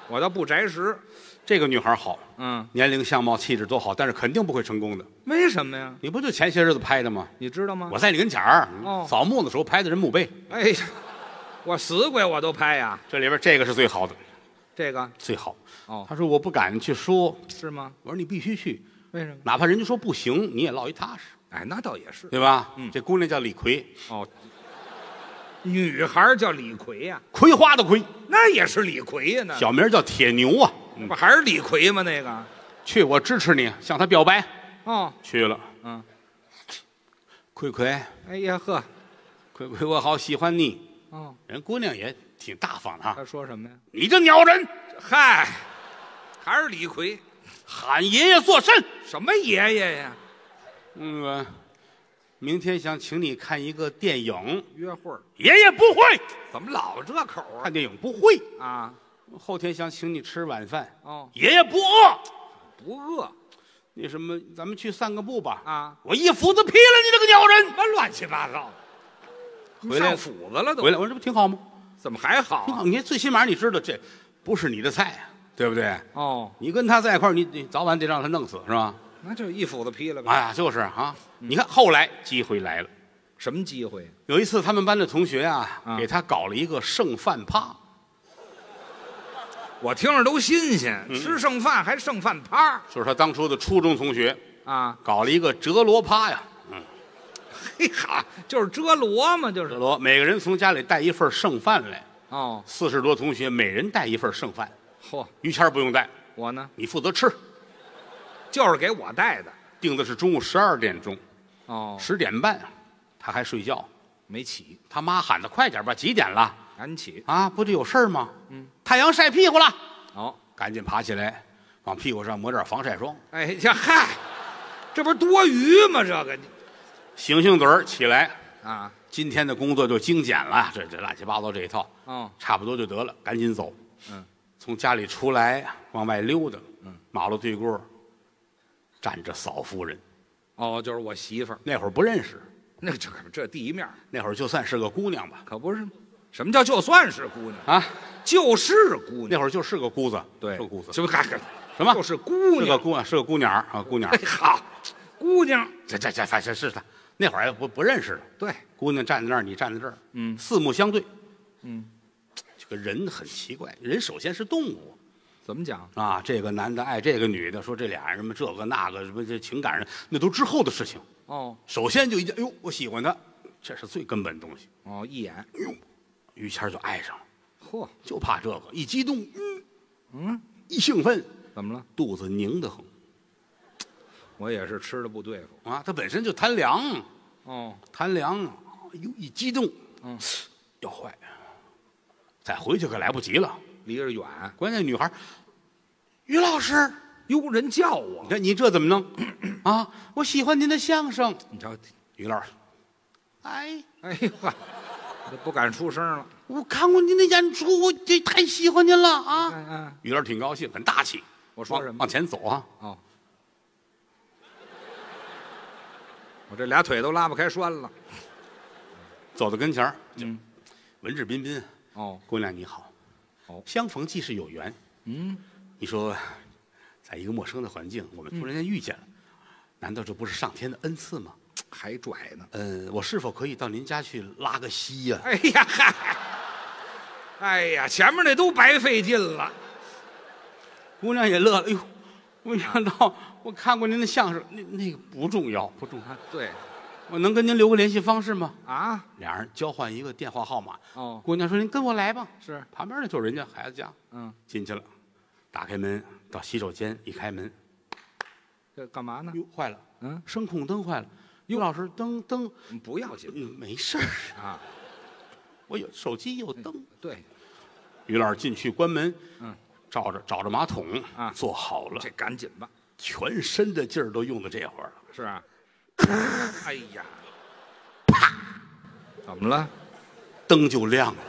我倒不摘食。这个女孩好，嗯，年龄、相貌、气质都好，但是肯定不会成功的。为什么呀？你不就前些日子拍的吗？你知道吗？我在你跟前儿扫墓的时候拍的人墓碑。哎呀，我死鬼我都拍呀！这里边这个是最好的。这个最好哦，他说我不敢去说，是吗？我说你必须去，为什么？哪怕人家说不行，你也落一踏实。哎，那倒也是，对吧？嗯，这姑娘叫李逵哦，女孩叫李逵呀，葵花的葵，那也是李逵呀，那小名叫铁牛啊，不还是李逵吗？那个去，我支持你，向他表白哦。去了，嗯，葵，哎呀呵，葵，我好喜欢你哦。人姑娘也。挺大方的哈，他说什么呀？你这鸟人！嗨，还是李逵，喊爷爷作甚？什么爷爷呀？嗯，明天想请你看一个电影，约会。爷爷不会，怎么老这口啊？看电影不会啊。后天想请你吃晚饭，哦，爷爷不饿，不饿。那什么，咱们去散个步吧。啊，我一斧子劈了你这个鸟人！什么乱七八糟的，回来上斧子了都。回来，我说这不挺好吗？怎么还好啊？你最起码你知道这不是你的菜啊，对不对？哦，你跟他在一块儿，你早晚得让他弄死，是吧？那就一斧子劈了呗。哎呀，就是啊！你看后来机会来了，什么机会？有一次他们班的同学啊，给他搞了一个剩饭趴。我听着都新鲜，吃剩饭还剩饭趴。就是他当初的初中同学啊，搞了一个折罗趴呀。嘿哈，就是折罗嘛，就是折罗。每个人从家里带一份剩饭来。哦，40多同学，每人带一份剩饭。嚯，于谦不用带，我呢？你负责吃，就是给我带的。定的是中午12点钟。哦，10点半，他还睡觉，没起。他妈喊他快点吧，几点了？赶紧起啊！不就有事儿吗？嗯，太阳晒屁股了。哦，赶紧爬起来，往屁股上抹点防晒霜。哎呀嗨，这不是多余吗？这个。醒嘴儿起来啊！今天的工作就精简了，这乱七八糟这一套，嗯，差不多就得了，赶紧走。嗯，从家里出来，往外溜达，嗯，马路对过站着嫂夫人，哦，就是我媳妇儿。那会儿不认识，那这第一面，那会儿就算是个姑娘吧，可不是吗？什么叫就算是姑娘啊？就是姑娘，那会儿就是个姑子，对，是个姑子，什么就是姑娘，是个姑娘啊，姑娘，好，姑娘，这反正是的。那会儿不认识了，对，姑娘站在那儿，你站在这儿，嗯，四目相对，嗯，这个人很奇怪，人首先是动物，怎么讲啊？这个男的爱这个女的，说这俩人什么这个那个什么这情感上，那都之后的事情。哦，首先就一见，哎呦，我喜欢他，这是最根本的东西。哦，一眼，哎呦，于谦就爱上了，嚯，就怕这个，一激动，嗯，一兴奋，怎么了？肚子拧得很。我也是吃的不对付啊，他本身就贪凉，哦，贪凉，哎呦，一激动，嗯，要坏，再回去可来不及了，离着远。关键女孩，于老师，有人叫我，你看你这怎么弄啊？我喜欢您的相声。你瞧，于老师，哎呦呵，不敢出声了。我看过您的演出，我这太喜欢您了啊！于老师挺高兴，很大气。我说什么？往前走啊！哦，我这俩腿都拉不开栓了。走到跟前儿，文质彬彬。哦，姑娘你好。哦，相逢既是有缘。嗯，你说，在一个陌生的环境，我们突然间遇见了，难道这不是上天的恩赐吗？还拽呢？我是否可以到您家去拉个稀呀？哎呀嗨！哎呀，前面那都白费劲了。姑娘也乐了，哎呦，没想到我看过您的相声，那个不重要，不重要。对，我能跟您留个联系方式吗？啊，俩人交换一个电话号码。哦，姑娘说：“您跟我来吧。”是，旁边的就是人家孩子家。嗯，进去了，打开门到洗手间，一开门，这干嘛呢？哟，坏了，声控灯坏了。于老师，灯，不要紧，没事儿啊。我有手机，有灯。对，于老师进去关门，找着马桶啊，坐好了。这赶紧吧，全身的劲儿都用到这会儿了。是啊。哎呀，啪！怎么了？灯就亮了。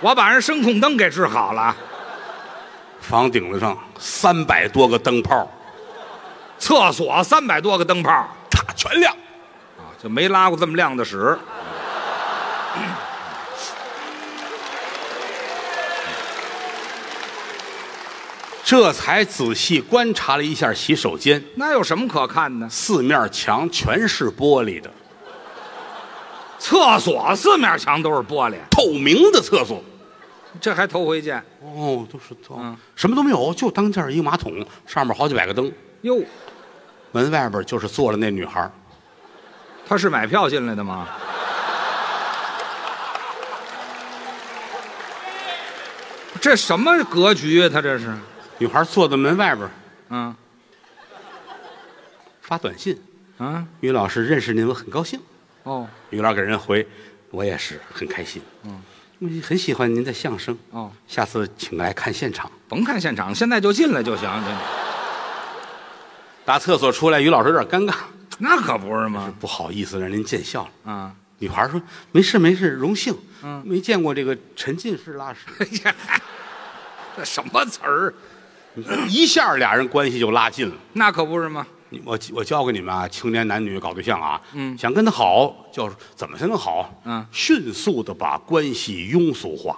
我把人声控灯给治好了。房顶子上300多个灯泡。厕所300多个灯泡，它全亮，啊，就没拉过这么亮的屎。这才仔细观察了一下洗手间，那有什么可看呢？4面墙全是玻璃的，厕所4面墙都是玻璃，透明的厕所。这还头回见哦，都是什么都没有，就当间一个马桶，上面好几百个灯。哟，门外边就是坐了那女孩，她是买票进来的吗？这什么格局啊？她这是女孩坐在门外边，发短信啊，于老师认识您，我很高兴。哦，于老师给人回，我也是很开心。嗯。很喜欢您的相声哦，下次请来看现场。甭看现场，现在就进来就行。打厕所出来，于老师有点尴尬。那可不是吗？不好意思让您见笑了啊。女孩说：“没事没事，荣幸。没见过这个沉浸式拉屎。”哎呀，那什么词儿？一下俩人关系就拉近了。那可不是吗？我教给你们啊，青年男女搞对象啊，想跟他好，叫怎么才能好？迅速的把关系庸俗化。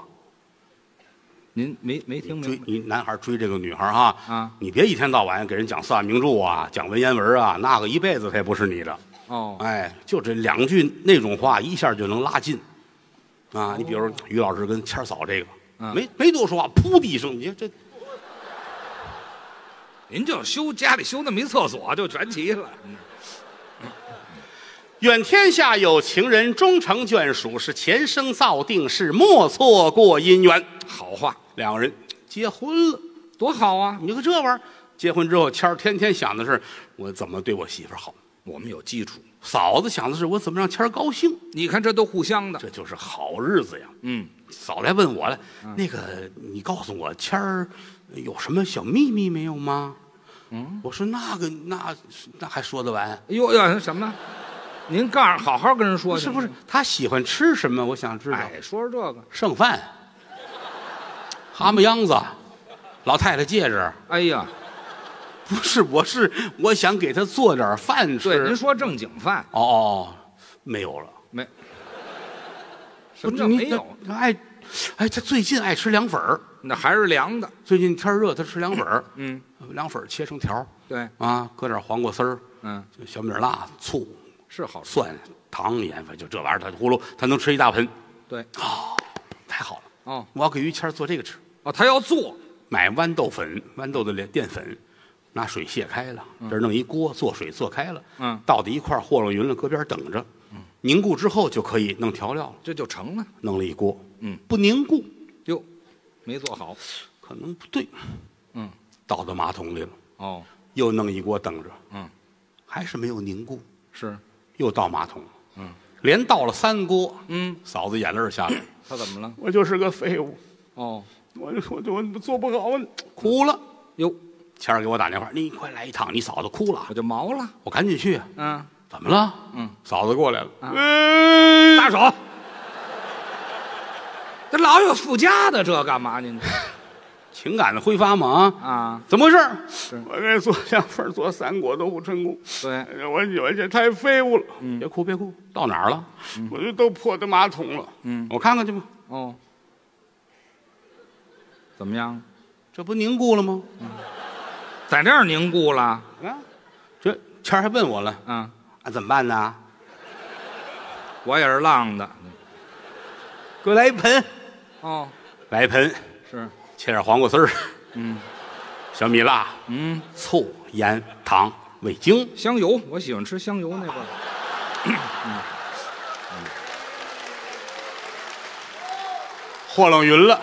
您没听明白？你男孩追这个女孩哈，你别一天到晚给人讲四大名著啊，讲文言文啊，那个一辈子他也不是你的。哦，哎，就这两句那种话，一下就能拉近。啊，你比如于老师跟谦嫂这个，没多说话，扑的一声，你看这。您就修家里修那么一厕所就全齐了。愿天下有情人终成眷属，是前生造定，是莫错过姻缘。好话，两个人结婚了，多好啊！你看这玩意儿，结婚之后，谦儿天天想的是我怎么对我媳妇好，我们有基础；嫂子想的是我怎么让谦儿高兴。你看这都互相的，这就是好日子呀。嗯，嫂来问我了，那个你告诉我，谦儿有什么小秘密没有吗？我说那还说得完？哟哟，什么？您告诉好好跟人说，是不是？他喜欢吃什么？我想知道。哎，说说这个剩饭、蛤蟆秧子、老太太戒指。哎呀，不是，我想给他做点饭吃。对，您说正经饭。哦，没有了，没。什么叫没有？哎，他最近爱吃凉粉儿。那还是凉的。最近天热，他吃凉粉儿。凉粉儿切成条。对啊，搁点黄瓜丝儿。小米辣、醋是好。蒜、糖、盐，就这玩意儿，他呼噜，他能吃一大盆。对啊，太好了。哦，我要给于谦做这个吃。哦，他要做。买豌豆粉，豌豆的淀粉，拿水卸开了，这弄一锅，做水做开了。倒在一块和了匀了，搁边等着。凝固之后就可以弄调料了，这就成了。弄了一锅。不凝固。哟。没做好，可能不对。倒到马桶里了。哦，又弄一锅等着。还是没有凝固。是，又倒马桶。连倒了3锅，嫂子眼泪下来。他怎么了？我就是个废物。哦，我做不好，哭了。哟，谦儿给我打电话，你快来一趟，你嫂子哭了，我就毛了，我赶紧去。嗯，怎么了？嗯，嫂子过来了。嗯，大手。这老有附加的，这干嘛您？情感的挥发嘛啊！怎么回事？我给做两份，做3锅都不成功。对，我这太废物了。别哭别哭，到哪儿了？我就都破到马桶了。我看看去吧。哦，怎么样？这不凝固了吗？在这儿凝固了啊！这谦儿还问我了。嗯，啊，怎么办呢？我也是浪的。给我来一盆。哦，来一盆是。切点黄瓜丝儿，小米辣，醋、盐、糖、味精、香油，我喜欢吃香油那个。和冷匀了，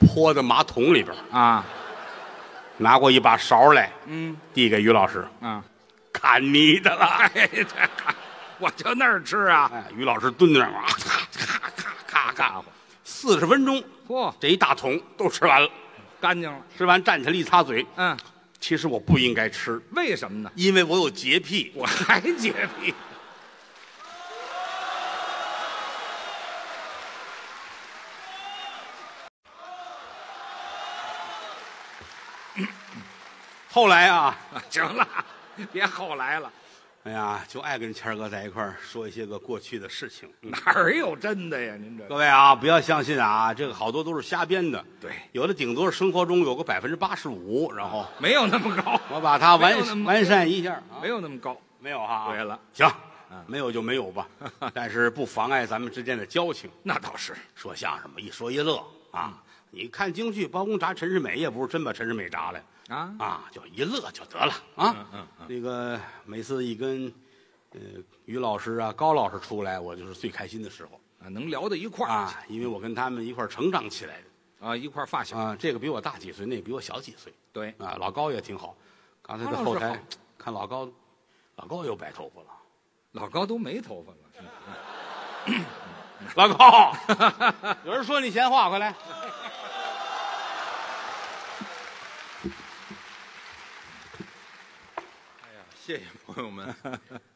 泼在马桶里边啊。拿过一把勺来，递给于老师啊，看你的了，我就那儿吃啊。于老师蹲在那儿，咔咔咔咔。40分钟，嚯！这一大桶都吃完了，干净了。吃完站起来一擦嘴，其实我不应该吃，为什么呢？因为我有洁癖，我还洁癖。后来啊，行了，别后来了。哎呀，就爱跟谦儿哥在一块儿说一些个过去的事情，哪有真的呀？您这各位啊，不要相信啊，这个好多都是瞎编的。对，有的顶多生活中有个85%，然后没有那么高。我把它完善一下，没有那么高，没有哈。对了，行，没有就没有吧，但是不妨碍咱们之间的交情。那倒是，说相声嘛，一说一乐啊。你看京剧，包公炸陈世美也不是真把陈世美炸来。就一乐就得了啊！那个每次一跟于老师啊、高老师出来，我就是最开心的时候啊，能聊到一块儿啊，因为我跟他们一块儿成长起来的啊，一块儿发小啊，这个比我大几岁，那个比我小几岁，对啊，老高也挺好。刚才在后台看老高，老高又白头发了，老高都没头发了，老高，有人说你闲话，快来。谢谢朋友们，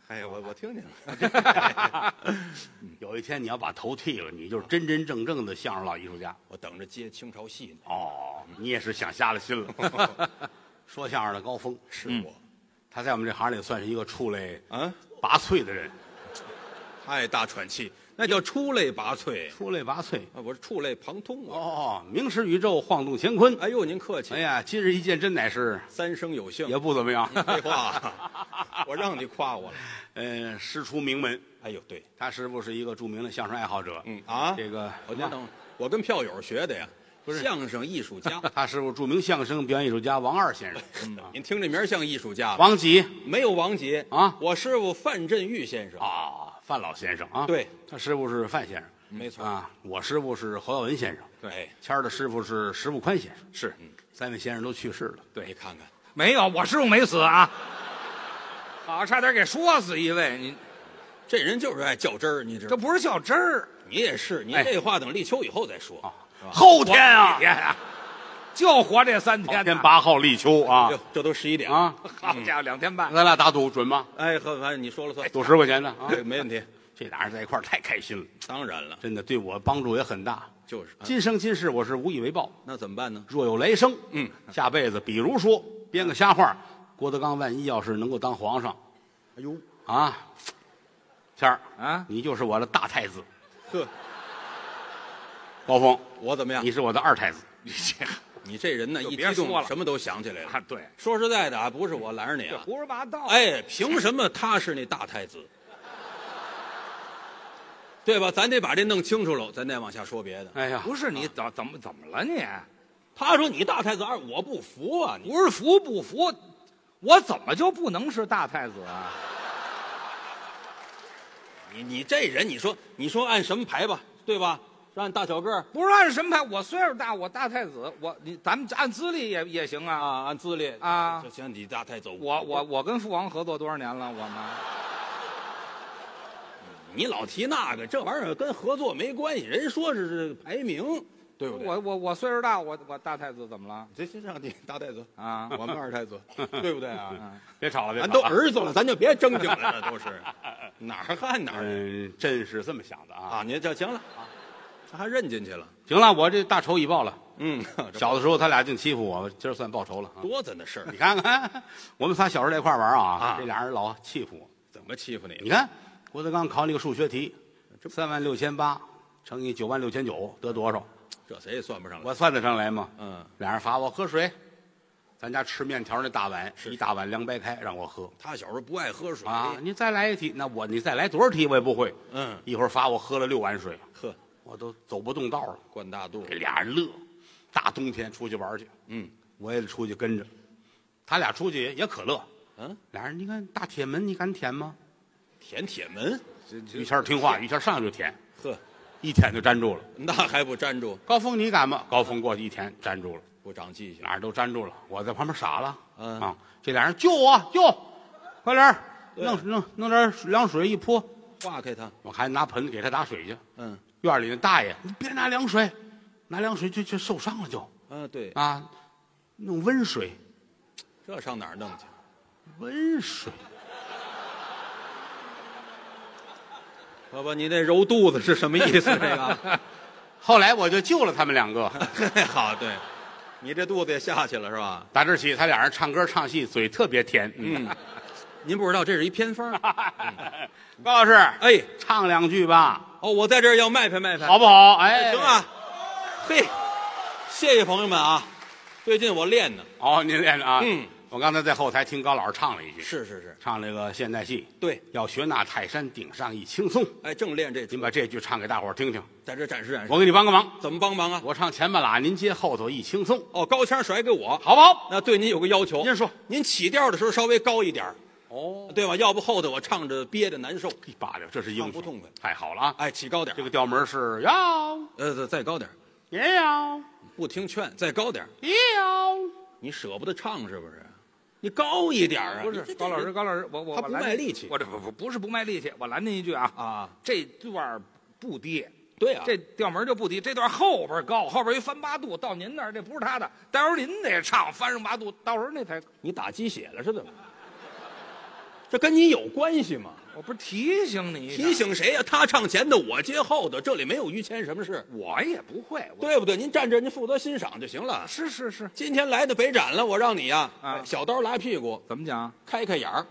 哎呀，我听见了。有一天你要把头剃了，你就是真真正正的相声老艺术家。我等着接清朝戏呢。哦，你也是想瞎了心了。说相声的高峰是我，他在我们这行里算是一个出类拔萃的人。太大喘气，那叫出类拔萃。出类拔萃啊，我是触类旁通。哦，明识宇宙，晃动乾坤。哎呦，您客气。哎呀，今日一见真乃是三生有幸，也不怎么样。废话。我让你夸我了，师出名门。哎呦，对，他师傅是一个著名的相声爱好者。这个我跟票友学的呀，不是相声艺术家。他师傅著名相声表演艺术家王二先生。您听这名像艺术家？王几？没有王几啊，我师傅范振钰先生啊，范老先生啊。对，他师傅是范先生，没错啊。我师傅是侯耀文先生。对，谦儿的师傅是石富宽先生。是，三位先生都去世了。对，你看看，没有，我师傅没死啊。啊，差点给说死一位！你这人就是爱较真儿，你知道？这不是较真儿，你也是，你这话等立秋以后再说。后天啊，就活这3天。后天8号立秋啊，这都11点啊，好家伙，2天半。咱俩打赌准吗？哎，和你说了算，赌10块钱呢啊，没问题。这俩人在一块儿太开心了，当然了，真的对我帮助也很大。就是今生今世我是无以为报，那怎么办呢？若有来生，下辈子比如说编个瞎话。郭德纲万一要是能够当皇上，哎呦啊，谦儿啊，你就是我的大太子。呵，高峰，我怎么样？你是我的2太子。你这人呢，一激动什么都想起来了。对，说实在的啊，不是我拦着你啊，胡说八道。哎，凭什么他是那大太子？对吧？咱得把这弄清楚了，咱再往下说别的。哎呀，不是你怎么了你？他说你大太子2，我不服啊！不是服不服？我怎么就不能是大太子啊？你这人，你说按什么排吧，对吧？是按大小个儿？不是按什么排，我岁数大，我大太子，咱们按资历也行啊。啊，按资历啊，就行，你大太子。我跟父王合作多少年了？我们你老提那个，这玩意儿跟合作没关系。人说是排名，对不对？我岁数大，我大太子怎么了？这让你大太子啊，我们二太子，对不对啊？别吵了，咱都儿子了，咱就别争竞了，这都是哪儿汉哪儿人，朕是这么想的啊。您这行了啊，他还认进去了。行了，我这大仇已报了。嗯，小的时候他俩净欺负我，今儿算报仇了。多咱的事儿，你看看，我们仨小时候在一块玩啊，这俩人老欺负我，怎么欺负你？你看。 郭德纲考那个数学题，36800乘以96900得多少？这谁也算不上来。我算得上来吗？嗯，俩人罚我喝水，咱家吃面条那大碗，一大碗凉白开让我喝。他小时候不爱喝水啊，你再来一题，那你再来多少题我也不会。嗯，一会儿罚我喝了6碗水，呵，我都走不动道了，灌大肚。这俩人乐，大冬天出去玩去，嗯，我也得出去跟着，他俩出去也可乐。嗯，俩人你看大铁门，你敢舔吗？ 舔铁门，于谦听话，于谦上就舔，呵，一舔就粘住了。那还不粘住？高峰你敢吗？高峰过去一舔粘住了，不长记性，哪儿都粘住了。我在旁边傻了，嗯啊，这俩人救我救，快点弄点凉水一泼，化开它。我还拿盆子给他打水去。嗯，院里的大爷，你别拿凉水，拿凉水就受伤了就。嗯，对啊，弄温水，这上哪儿弄去？温水。 爸爸，你那揉肚子是什么意思？这个，后来我就救了他们两个。好，对，你这肚子也下去了是吧？打这起，他俩人唱歌唱戏，嘴特别甜。嗯，您不知道这是一偏方。高老师，哎，唱两句吧。哦，我在这儿要卖拍卖拍，好不好？哎，行啊。嘿，谢谢朋友们啊！最近我练呢。哦，您练呢啊？嗯。 我刚才在后台听高老师唱了一句，是，唱那个现代戏，对，要学那泰山顶上一轻松，哎，正练这，您把这句唱给大伙儿听听，在这展示展示。我给你帮个忙，怎么帮忙啊？我唱前半拉，您接后头一轻松。哦，高腔甩给我，好不好？那对您有个要求，您说，您起调的时候稍微高一点哦，对吧？要不后头我唱着憋着难受。一巴掌，这是英雄，不痛快。太好了啊！哎，起高点，这个调门是要，再高点，也要，不听劝，再高点，也要，你舍不得唱是不是？ 你高一点啊！不是高老师，高老师，我他不卖力气，我这不是不卖力气，我拦您一句啊啊！这段不低，对啊，这调门就不低，这段后边高，后边一翻八度到您那儿，这不是他的，待会儿您得唱翻上八度，到时候那才你打鸡血了是怎么？这跟你有关系吗？我不是提醒你，提醒谁呀？他唱前的，我接后的，这里没有于谦什么事，我也不会，对不对？您站这，您负责欣赏就行了。是，今天来的北展了，我让你呀，小刀拉屁股，怎么讲？开开眼儿，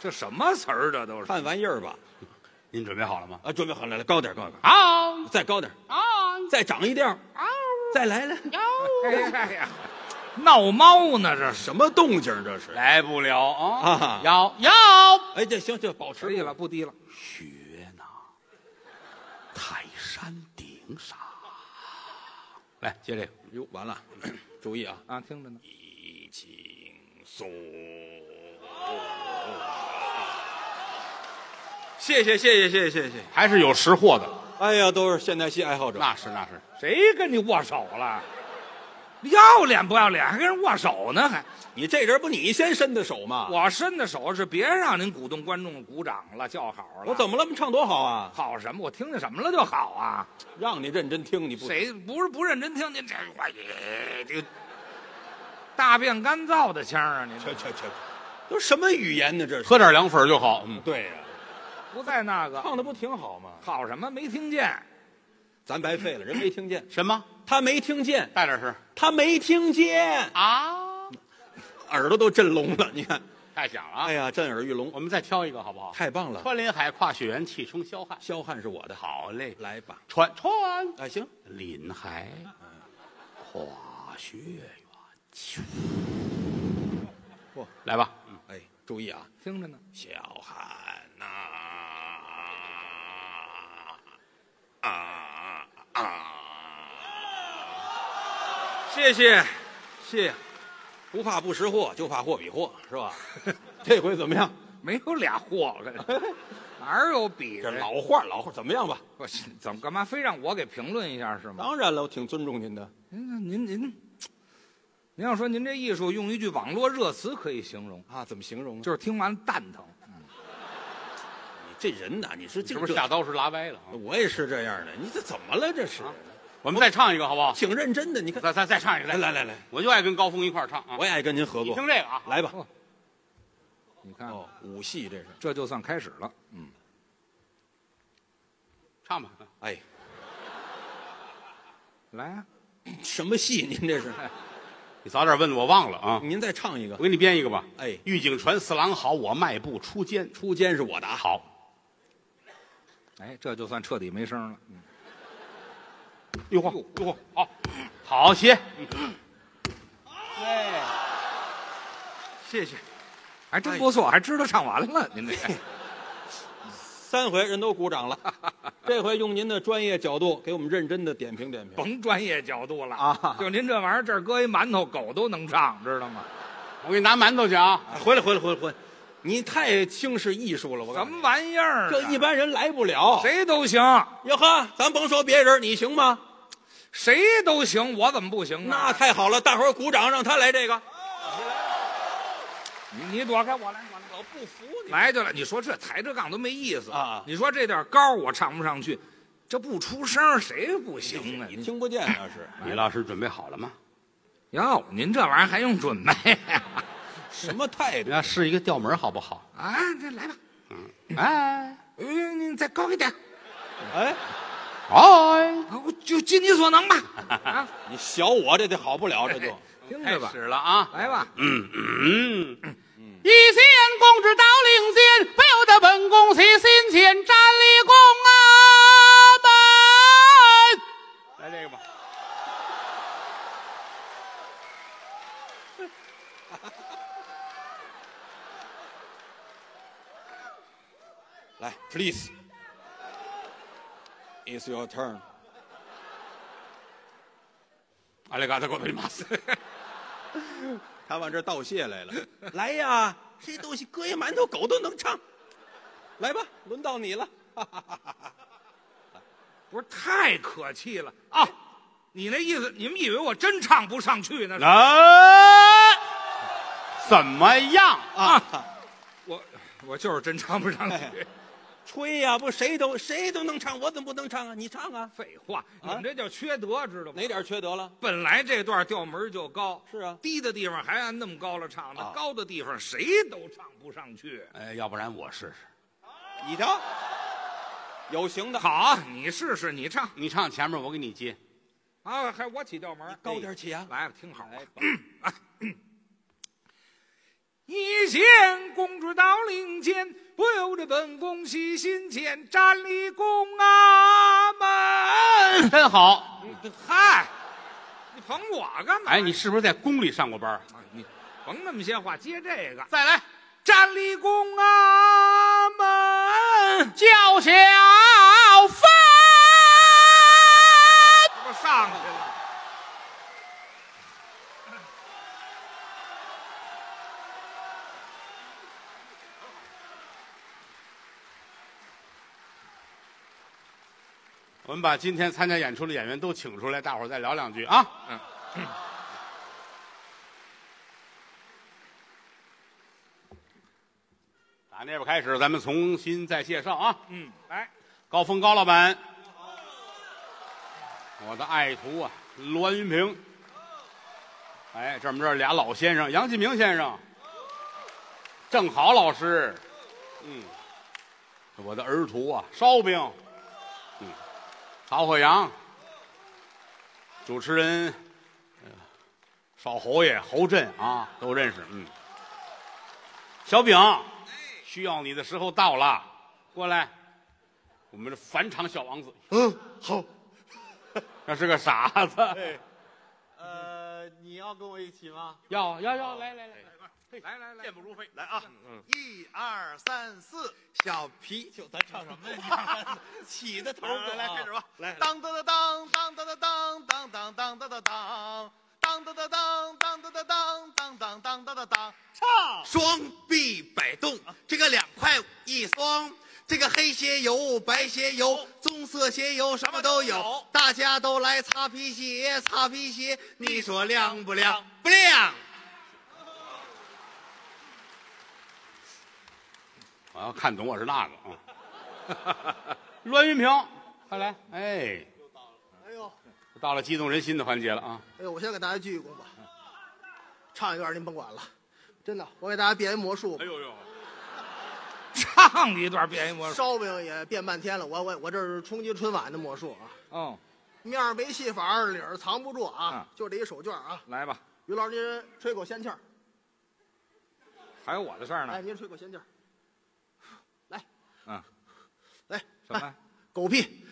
这什么词儿？这都是看玩意儿吧？您准备好了吗？啊，准备好了，高点，高点啊！再高点啊！再涨一调啊！再来，哎呀！ 闹猫呢？这什么动静？这是来不了啊！要，哎，这行，这保持可以了，不低了。学呢，泰山顶上。来接这个，哟，完了，注意啊！啊，听着呢。一轻松。谢谢，还是有识货的。哎呀，都是现代戏爱好者。那是，谁跟你握手了？ 要脸不要脸，还跟人握手呢？还你这人不你先伸的手吗？我伸的手是别让您鼓动观众鼓掌了、叫好了。我怎么了？唱多好啊！好什么？我听见什么了就好啊！让你认真听，你不谁不是不认真听？您这我也这大便干燥的腔啊！您去，都什么语言呢？这是喝点凉粉就好。嗯，对呀，不在那个唱的不挺好吗？好什么？没听见。 咱白费了，人没听见什么？他没听见，大点声。他没听见啊，耳朵都震聋了。你看，太响了。哎呀，震耳欲聋。我们再挑一个好不好？太棒了！穿林海，跨雪原，气冲霄汉。霄汉是我的。好嘞，来吧。穿，哎行。林海，跨雪原。嚯，来吧。哎，注意啊，听着呢。霄汉呐，啊。 谢谢，不怕不识货，就怕货比货，是吧？这回怎么样？没有俩货，哪有比？这老话怎么样吧？不是，怎么干嘛非让我给评论一下是吗？当然了，我挺尊重您的。您要说您这艺术用一句网络热词可以形容啊？怎么形容？就是听完蛋疼。这人呐，你说这是不是下刀是拉歪了？我也是这样的，你这怎么了？这是。我们再唱一个好不好？挺认真的，你看，再唱一个，来，我就爱跟高峰一块唱啊，我也爱跟您合作。你听这个啊，来吧，你看，武戏这是，这就算开始了，嗯，唱吧，哎，来啊，什么戏？您这是？你早点问我忘了啊！您再唱一个，我给你编一个吧。哎，玉井传四郎好，我迈步出监，出监是我的好。哎，这就算彻底没声了。嗯。呦嚯呦嚯，好，好些，哎，谢谢，还真不错，还知道唱完了。您这三回人都鼓掌了，这回用您的专业角度给我们认真的点评点评。甭专业角度了啊，就您这玩意儿，这儿搁一馒头，狗都能唱，知道吗？我给你拿馒头去啊！回来。你太轻视艺术了，我什么玩意儿、啊？这一般人来不了，谁都行。哟呵，咱甭说别人，你行吗？谁都行，我怎么不行呢？那太好了，大伙儿鼓掌，让他来这个。你躲开，我来，我不服你。来就来，你说这抬着杠都没意思啊！你说这点高我唱不上去，这不出声谁不行呢？你听不见那是？李老师准备好了吗？哟，您这玩意儿还用准备？什么态度？要试一个调门好不好？啊，这来吧。嗯，哎，你再高一点。哎，哎，我就尽你所能吧。啊，你小我这得好不了，这就听着吧。开始了啊，来吧。一仙公之到灵间，不由得本宫起心间，站立宫阿门。来这个吧。来 ，please, it's your turn. 阿里嘎多，我的妈！他往这道谢来了。来呀，这东西搁一馒头狗都能唱。来吧，轮到你了。不是太可气了啊！你那意思，你们以为我真唱不上去呢？啊？怎么样啊？我就是真唱不上去。吹呀、啊，不谁都能唱，我怎么不能唱啊？你唱啊！废话，你们这叫缺德，知道吗？哪点缺德了？本来这段调门就高，是啊，低的地方还按那么高了唱的，高的地方谁都唱不上去。哎，要不然我试试。你瞧，有型的。好，你试试，你唱前面，我给你接。啊，还我起调门，高点起啊！来，听好啊。一见公主到灵间，不由着本宫喜心间，站立宫阿门。真好，嗨，你捧我干嘛？哎，你是不是在宫里上过班？你甭那么些话，接这个，再来，站立宫阿门，叫小芬，这不上去了。我们把今天参加演出的演员都请出来，大伙儿再聊两句啊。嗯。打那边开始，咱们重新再介绍啊。嗯，来，高峰高老板，我的爱徒啊，栾云平。哎，这俩老先生，杨继明先生，郑好老师，嗯，我的儿徒啊，烧饼。曹鹤阳，主持人，少侯爷侯震啊，都认识。嗯，小饼，需要你的时候到了，过来，我们的返场小王子。嗯，好，那是个傻子。你要跟我一起吗？要，来，健步如飞，来啊！1、2、3、4。小皮球，咱唱什么呀？起的头，来开始吧！来，当当当当当当当当当当当当当当当当当当当当当当，唱！双臂摆动，这个2块一双，这个黑鞋油、白鞋油、棕色鞋油什么都有，大家都来擦皮鞋，擦皮鞋，你说亮不亮？不亮！我要看懂我是那个啊，栾云平，快来！哎，又到了，哎呦，到了激动人心的环节了啊！哎呦，我先给大家鞠一躬吧。唱一段您甭管了，真的，我给大家变一魔术。哎呦呦！唱一段变一魔术，烧饼也变半天了，我这是冲击春晚的魔术啊！哦，面没戏法，理儿藏不住啊，就这一手绢啊！来吧，于老师，您吹口仙气儿。还有我的事儿呢！哎，您吹口仙气儿。来，嗯，来什么？狗屁！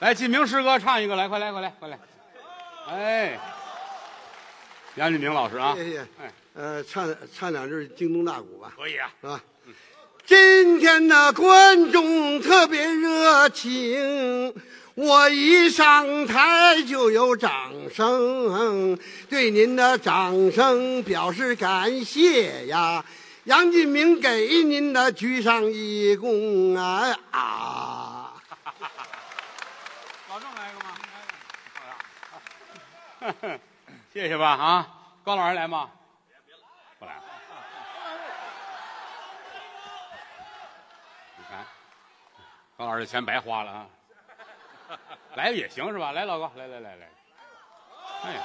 来，锦明师哥唱一个，来，快来，快来，快来！哎，杨锦明老师啊，谢谢。哎，唱两句《京东大鼓》吧，可以啊，是吧？今天的观众特别热情，我一上台就有掌声，对您的掌声表示感谢呀！杨锦明给您的鞠上一躬啊！啊！谢谢吧啊，高老师来吗？不来。你看，高老师的钱白花了啊！来也行是吧？来，老高，来。哎呀，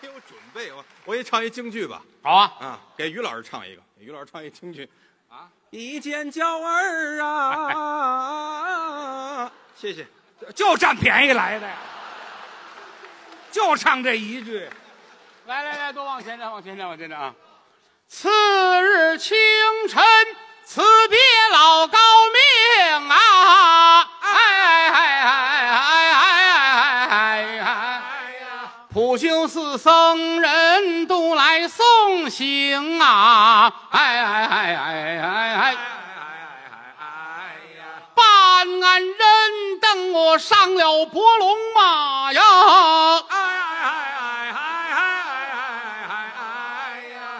没有准备，我也唱一京剧吧。好啊，啊，给于老师唱一个，于老师唱一京剧啊！一见娇儿啊，谢谢，就占便宜来的呀。就唱这一句，来来来，多往前站，往前站，往前站啊！次日清晨，辞别老高命啊！哎！普救寺僧人都来送行啊！哎！办案人等我上了伯龙马呀！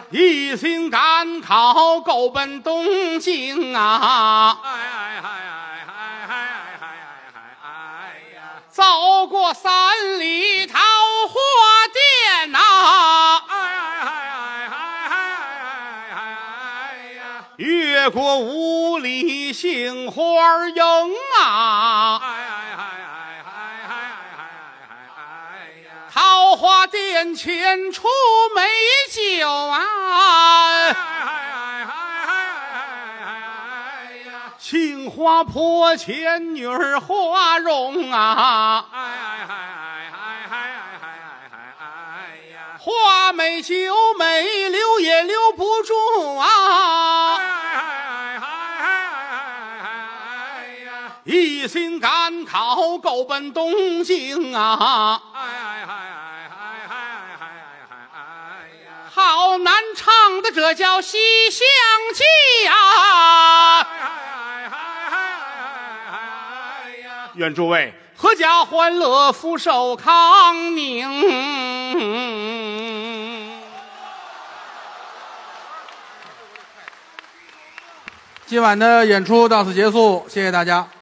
一心赶考，狗奔东京啊！走过三里桃花店啊！越过五里杏花营啊！桃花殿前出美酒啊！杏花坡前女儿花容啊！花美酒美，留也留不住啊！一心赶考，狗奔东京啊！好难唱的，这叫《西厢记》啊！愿诸位阖家欢乐，福寿康宁。今晚的演出到此结束，谢谢大家。